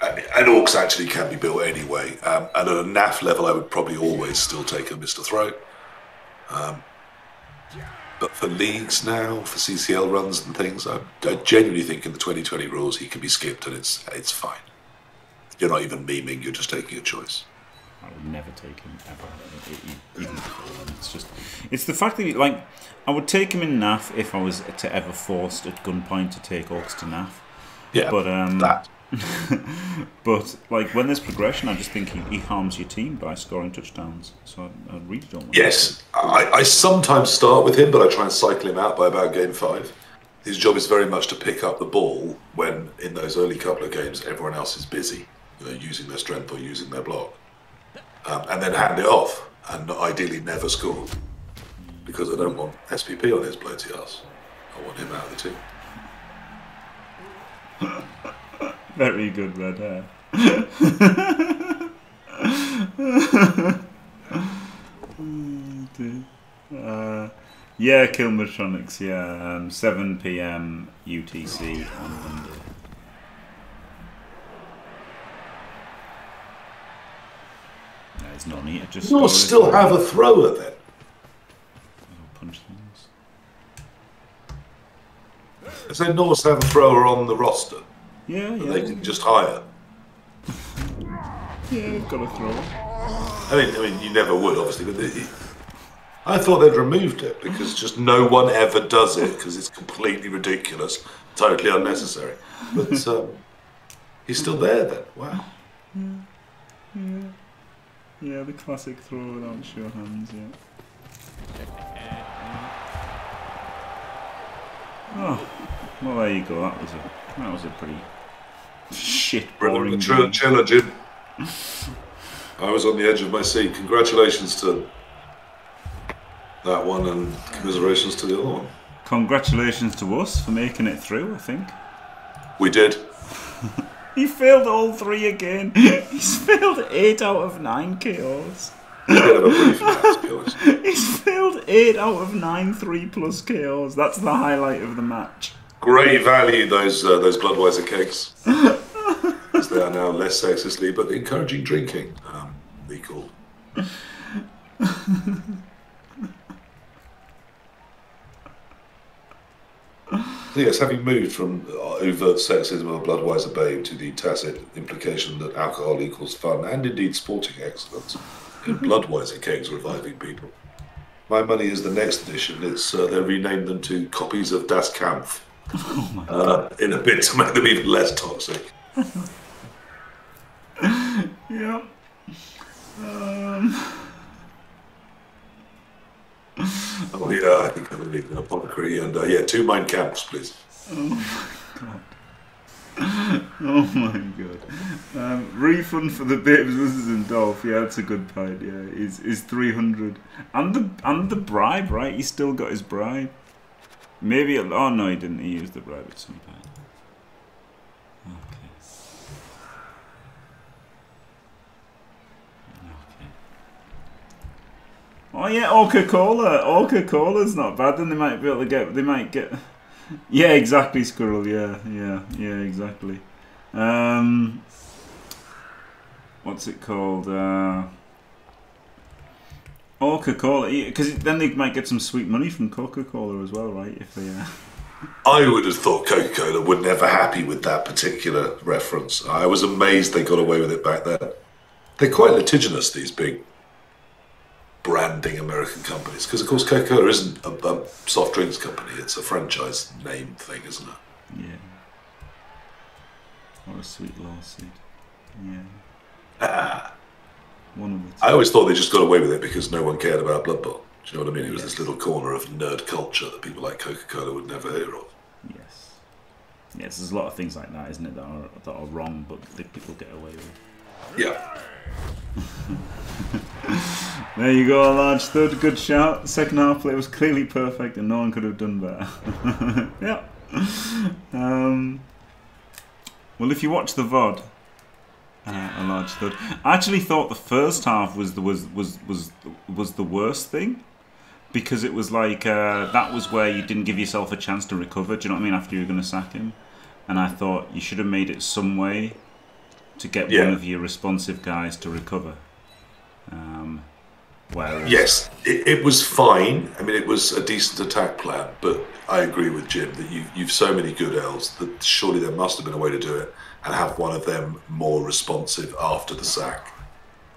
don't. and orcs actually can be built anyway. Um, and at a N A F level, I would probably always still take a Mister Throat. Um, but for leagues now, for C C L runs and things, I, I genuinely think in the twenty twenty rules he can be skipped, and it's it's fine. You're not even memeing; you're just taking a choice. I would never take him ever, even before. It's just, it's the fact that, like, I would take him in N A F if I was to ever forced at gunpoint to take orcs to N A F. Yeah, but um, that. But like when there's progression, I just think he, he harms your team by scoring touchdowns. So I, I really don't. Want yes, to I, I sometimes start with him, but I try and cycle him out by about game five. His job is very much to pick up the ball when in those early couple of games everyone else is busy, you know, using their strength or using their block. Um, and then hand it off, and ideally never score, because I don't want S P P on his bloaty ass. I want him out of the team. Very good red hair. Oh dear. Uh, yeah, Kilmatronics. Yeah, um, seven P M U T C on Monday. None, it just you'll still have a thrower then. Punch things. I said Norse have a thrower on the roster. Yeah, yeah. They can just hire. Yeah, we've got a thrower. I mean, I mean, you never would, obviously, but they, I thought they'd removed it because just no one ever does it because it's completely ridiculous, totally unnecessary. But um, he's still there then. Wow. Yeah. Yeah. Yeah, the classic throw without sure hands, yeah. Oh, well there you go, that was a that was a pretty shit boring game. Challenging. I was on the edge of my seat. Congratulations to that one and commiserations to the other one. Congratulations to us for making it through, I think. We did. He failed all three again. He's failed eight out of nine K Os. He's failed eight out of nine three plus K Os. That's the highlight of the match. Great value, those uh, those Gludweiser cakes. Because they are now less sexistly, but encouraging drinking. Um, be cool. Yes, having moved from overt sexism of a Bloodweiser babe to the tacit implication that alcohol equals fun and indeed sporting excellence in Bloodweiser cakes reviving people. My money is the next edition. It's uh, they renamed them to copies of Das Kampf oh my God. Uh, in a bid to make them even less toxic. Yeah. Um... Oh yeah, I think I'm leaving an apothecary and uh, yeah, two Mein Kampfs, please. Oh my God! Oh my God! Um, refund for the babes lizards and Dolph. Yeah, that's a good point. Yeah, is is three hundred and the and the bribe, right? He still got his bribe. Maybe it, oh no, he didn't. He used the bribe at some point. Oh yeah, Orca Cola. Orca Cola's not bad. Then they might be able to get. They might get. Yeah, exactly, Squirrel. Yeah, yeah, yeah, exactly. Um, what's it called? Uh, Orca Cola. Because yeah, then they might get some sweet money from Coca Cola as well, right? If they. Uh... I would have thought Coca Cola were never happy with that particular reference. I was amazed they got away with it back then. They're quite litigious, these big. Branding American companies, because of course Coca-Cola isn't a, a soft drinks company; it's a franchise name thing, isn't it? Yeah. Or a sweet lawsuit. Yeah. Ah. One of the two. I always thought they just got away with it because no one cared about Blood Bowl. Do you know what I mean? It was yes. This little corner of nerd culture that people like Coca-Cola would never hear of. Yes. Yes, there's a lot of things like that, isn't it? That are that are wrong, but that people get away with. Yeah. There you go, ALargeThud, good shout. Second half play was clearly perfect and no one could have done better. Yeah. Um, well, if you watch the V O D, uh, ALargeThud, I actually thought the first half was the was was was was the worst thing because it was like uh, that was where you didn't give yourself a chance to recover. Do you know what I mean? After you were going to sack him, and I thought you should have made it some way. to get yeah. one of your responsive guys to recover. Um, whereas yes, it, it was fine. I mean, it was a decent attack plan, but I agree with Jim that you, you've so many good elves that surely there must have been a way to do it and have one of them more responsive after the sack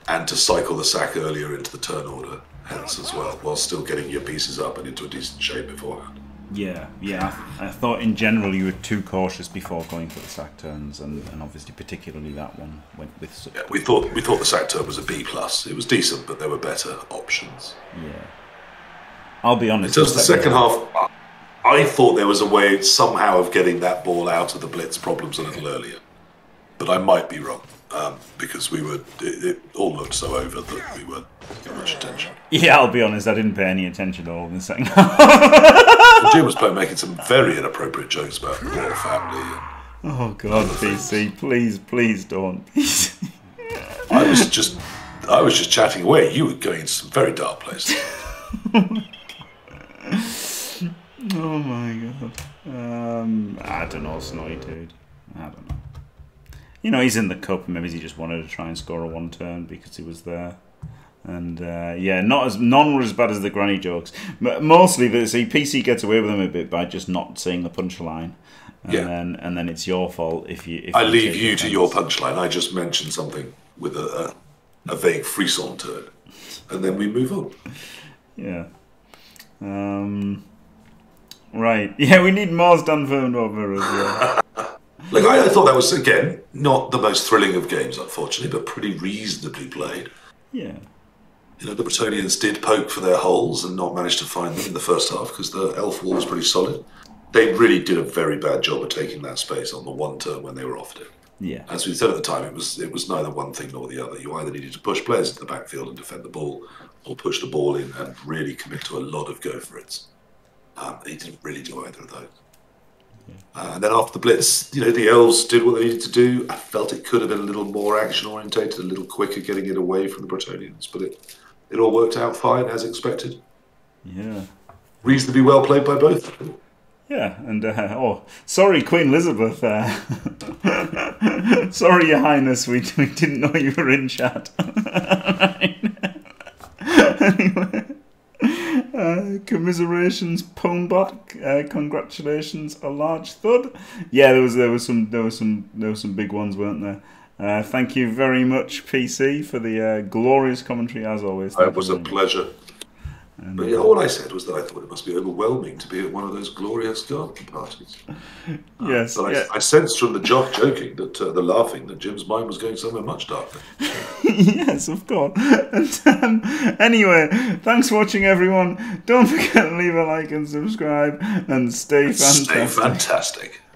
and to cycle the sack earlier into the turn order, hence as well, while still getting your pieces up and into a decent shape beforehand. Yeah, yeah. I, I thought in general you were too cautious before going for the sack turns, and, and obviously particularly that one went with. Yeah, we thought we thought the sack turn was a B plus. It was decent, but there were better options. Yeah, I'll be honest. In terms of the second half, I thought there was a way somehow of getting that ball out of the blitz problems a little earlier, but I might be wrong. Um, because we were, it, it all looked so over that we weren't paying much attention. Yeah, I'll be honest, I didn't pay any attention at all in the second half. Jim was playing, making some very inappropriate jokes about the royal family. Oh God, P C, please, please don't. I was just, I was just chatting away. You were going into some very dark places. Oh my God. Um, I don't know, Snowy Dude. I don't know. You know, he's in the cup, and maybe he just wanted to try and score a one turn because he was there. And uh, yeah, not as none were as bad as the granny jokes. But mostly, the see, P C gets away with them a bit by just not seeing the punchline, and yeah. then and then it's your fault if you. If I you leave you to offense. Your punchline. I just mentioned something with a a, a vague frisson to it, and then we move on. Yeah. Um. Right. Yeah, we need more done for over as well. Like, I, I thought that was, again, not the most thrilling of games, unfortunately, but pretty reasonably played. Yeah. You know, the Bretonians did poke for their holes and not manage to find them in the first half because the elf wall was pretty solid. They really did a very bad job of taking that space on the one turn when they were offered it. Yeah. As we said at the time, it was it was neither one thing nor the other. You either needed to push players into the backfield and defend the ball, or push the ball in and really commit to a lot of go-for-its. Um, they didn't really do either of those. Uh, and then after the blitz, you know, the elves did what they needed to do. I felt it could have been a little more action-orientated, a little quicker getting it away from the Bretonians, but it, it all worked out fine, as expected. Yeah. Reasonably well played by both. Yeah, and, uh, oh, sorry, Queen Elizabeth. Uh, sorry, Your Highness, we, we didn't know you were in chat. Anyway. Uh, commiserations, Pwnbot. Uh, congratulations, ALargeThud. Yeah, there was there was some there was some there were some big ones, weren't there? Uh, thank you very much, P C, for the uh, glorious commentary as always. Thank it was a me. pleasure. And but yeah, all I said was that I thought it must be overwhelming to be at one of those glorious garden parties. Yes, uh, but yeah. I, I sensed from the jock joking that uh, the laughing that Jim's mind was going somewhere much darker. Yes, of course. And, um, anyway, thanks for watching, everyone. Don't forget to leave a like and subscribe, and stay and fantastic. Stay fantastic.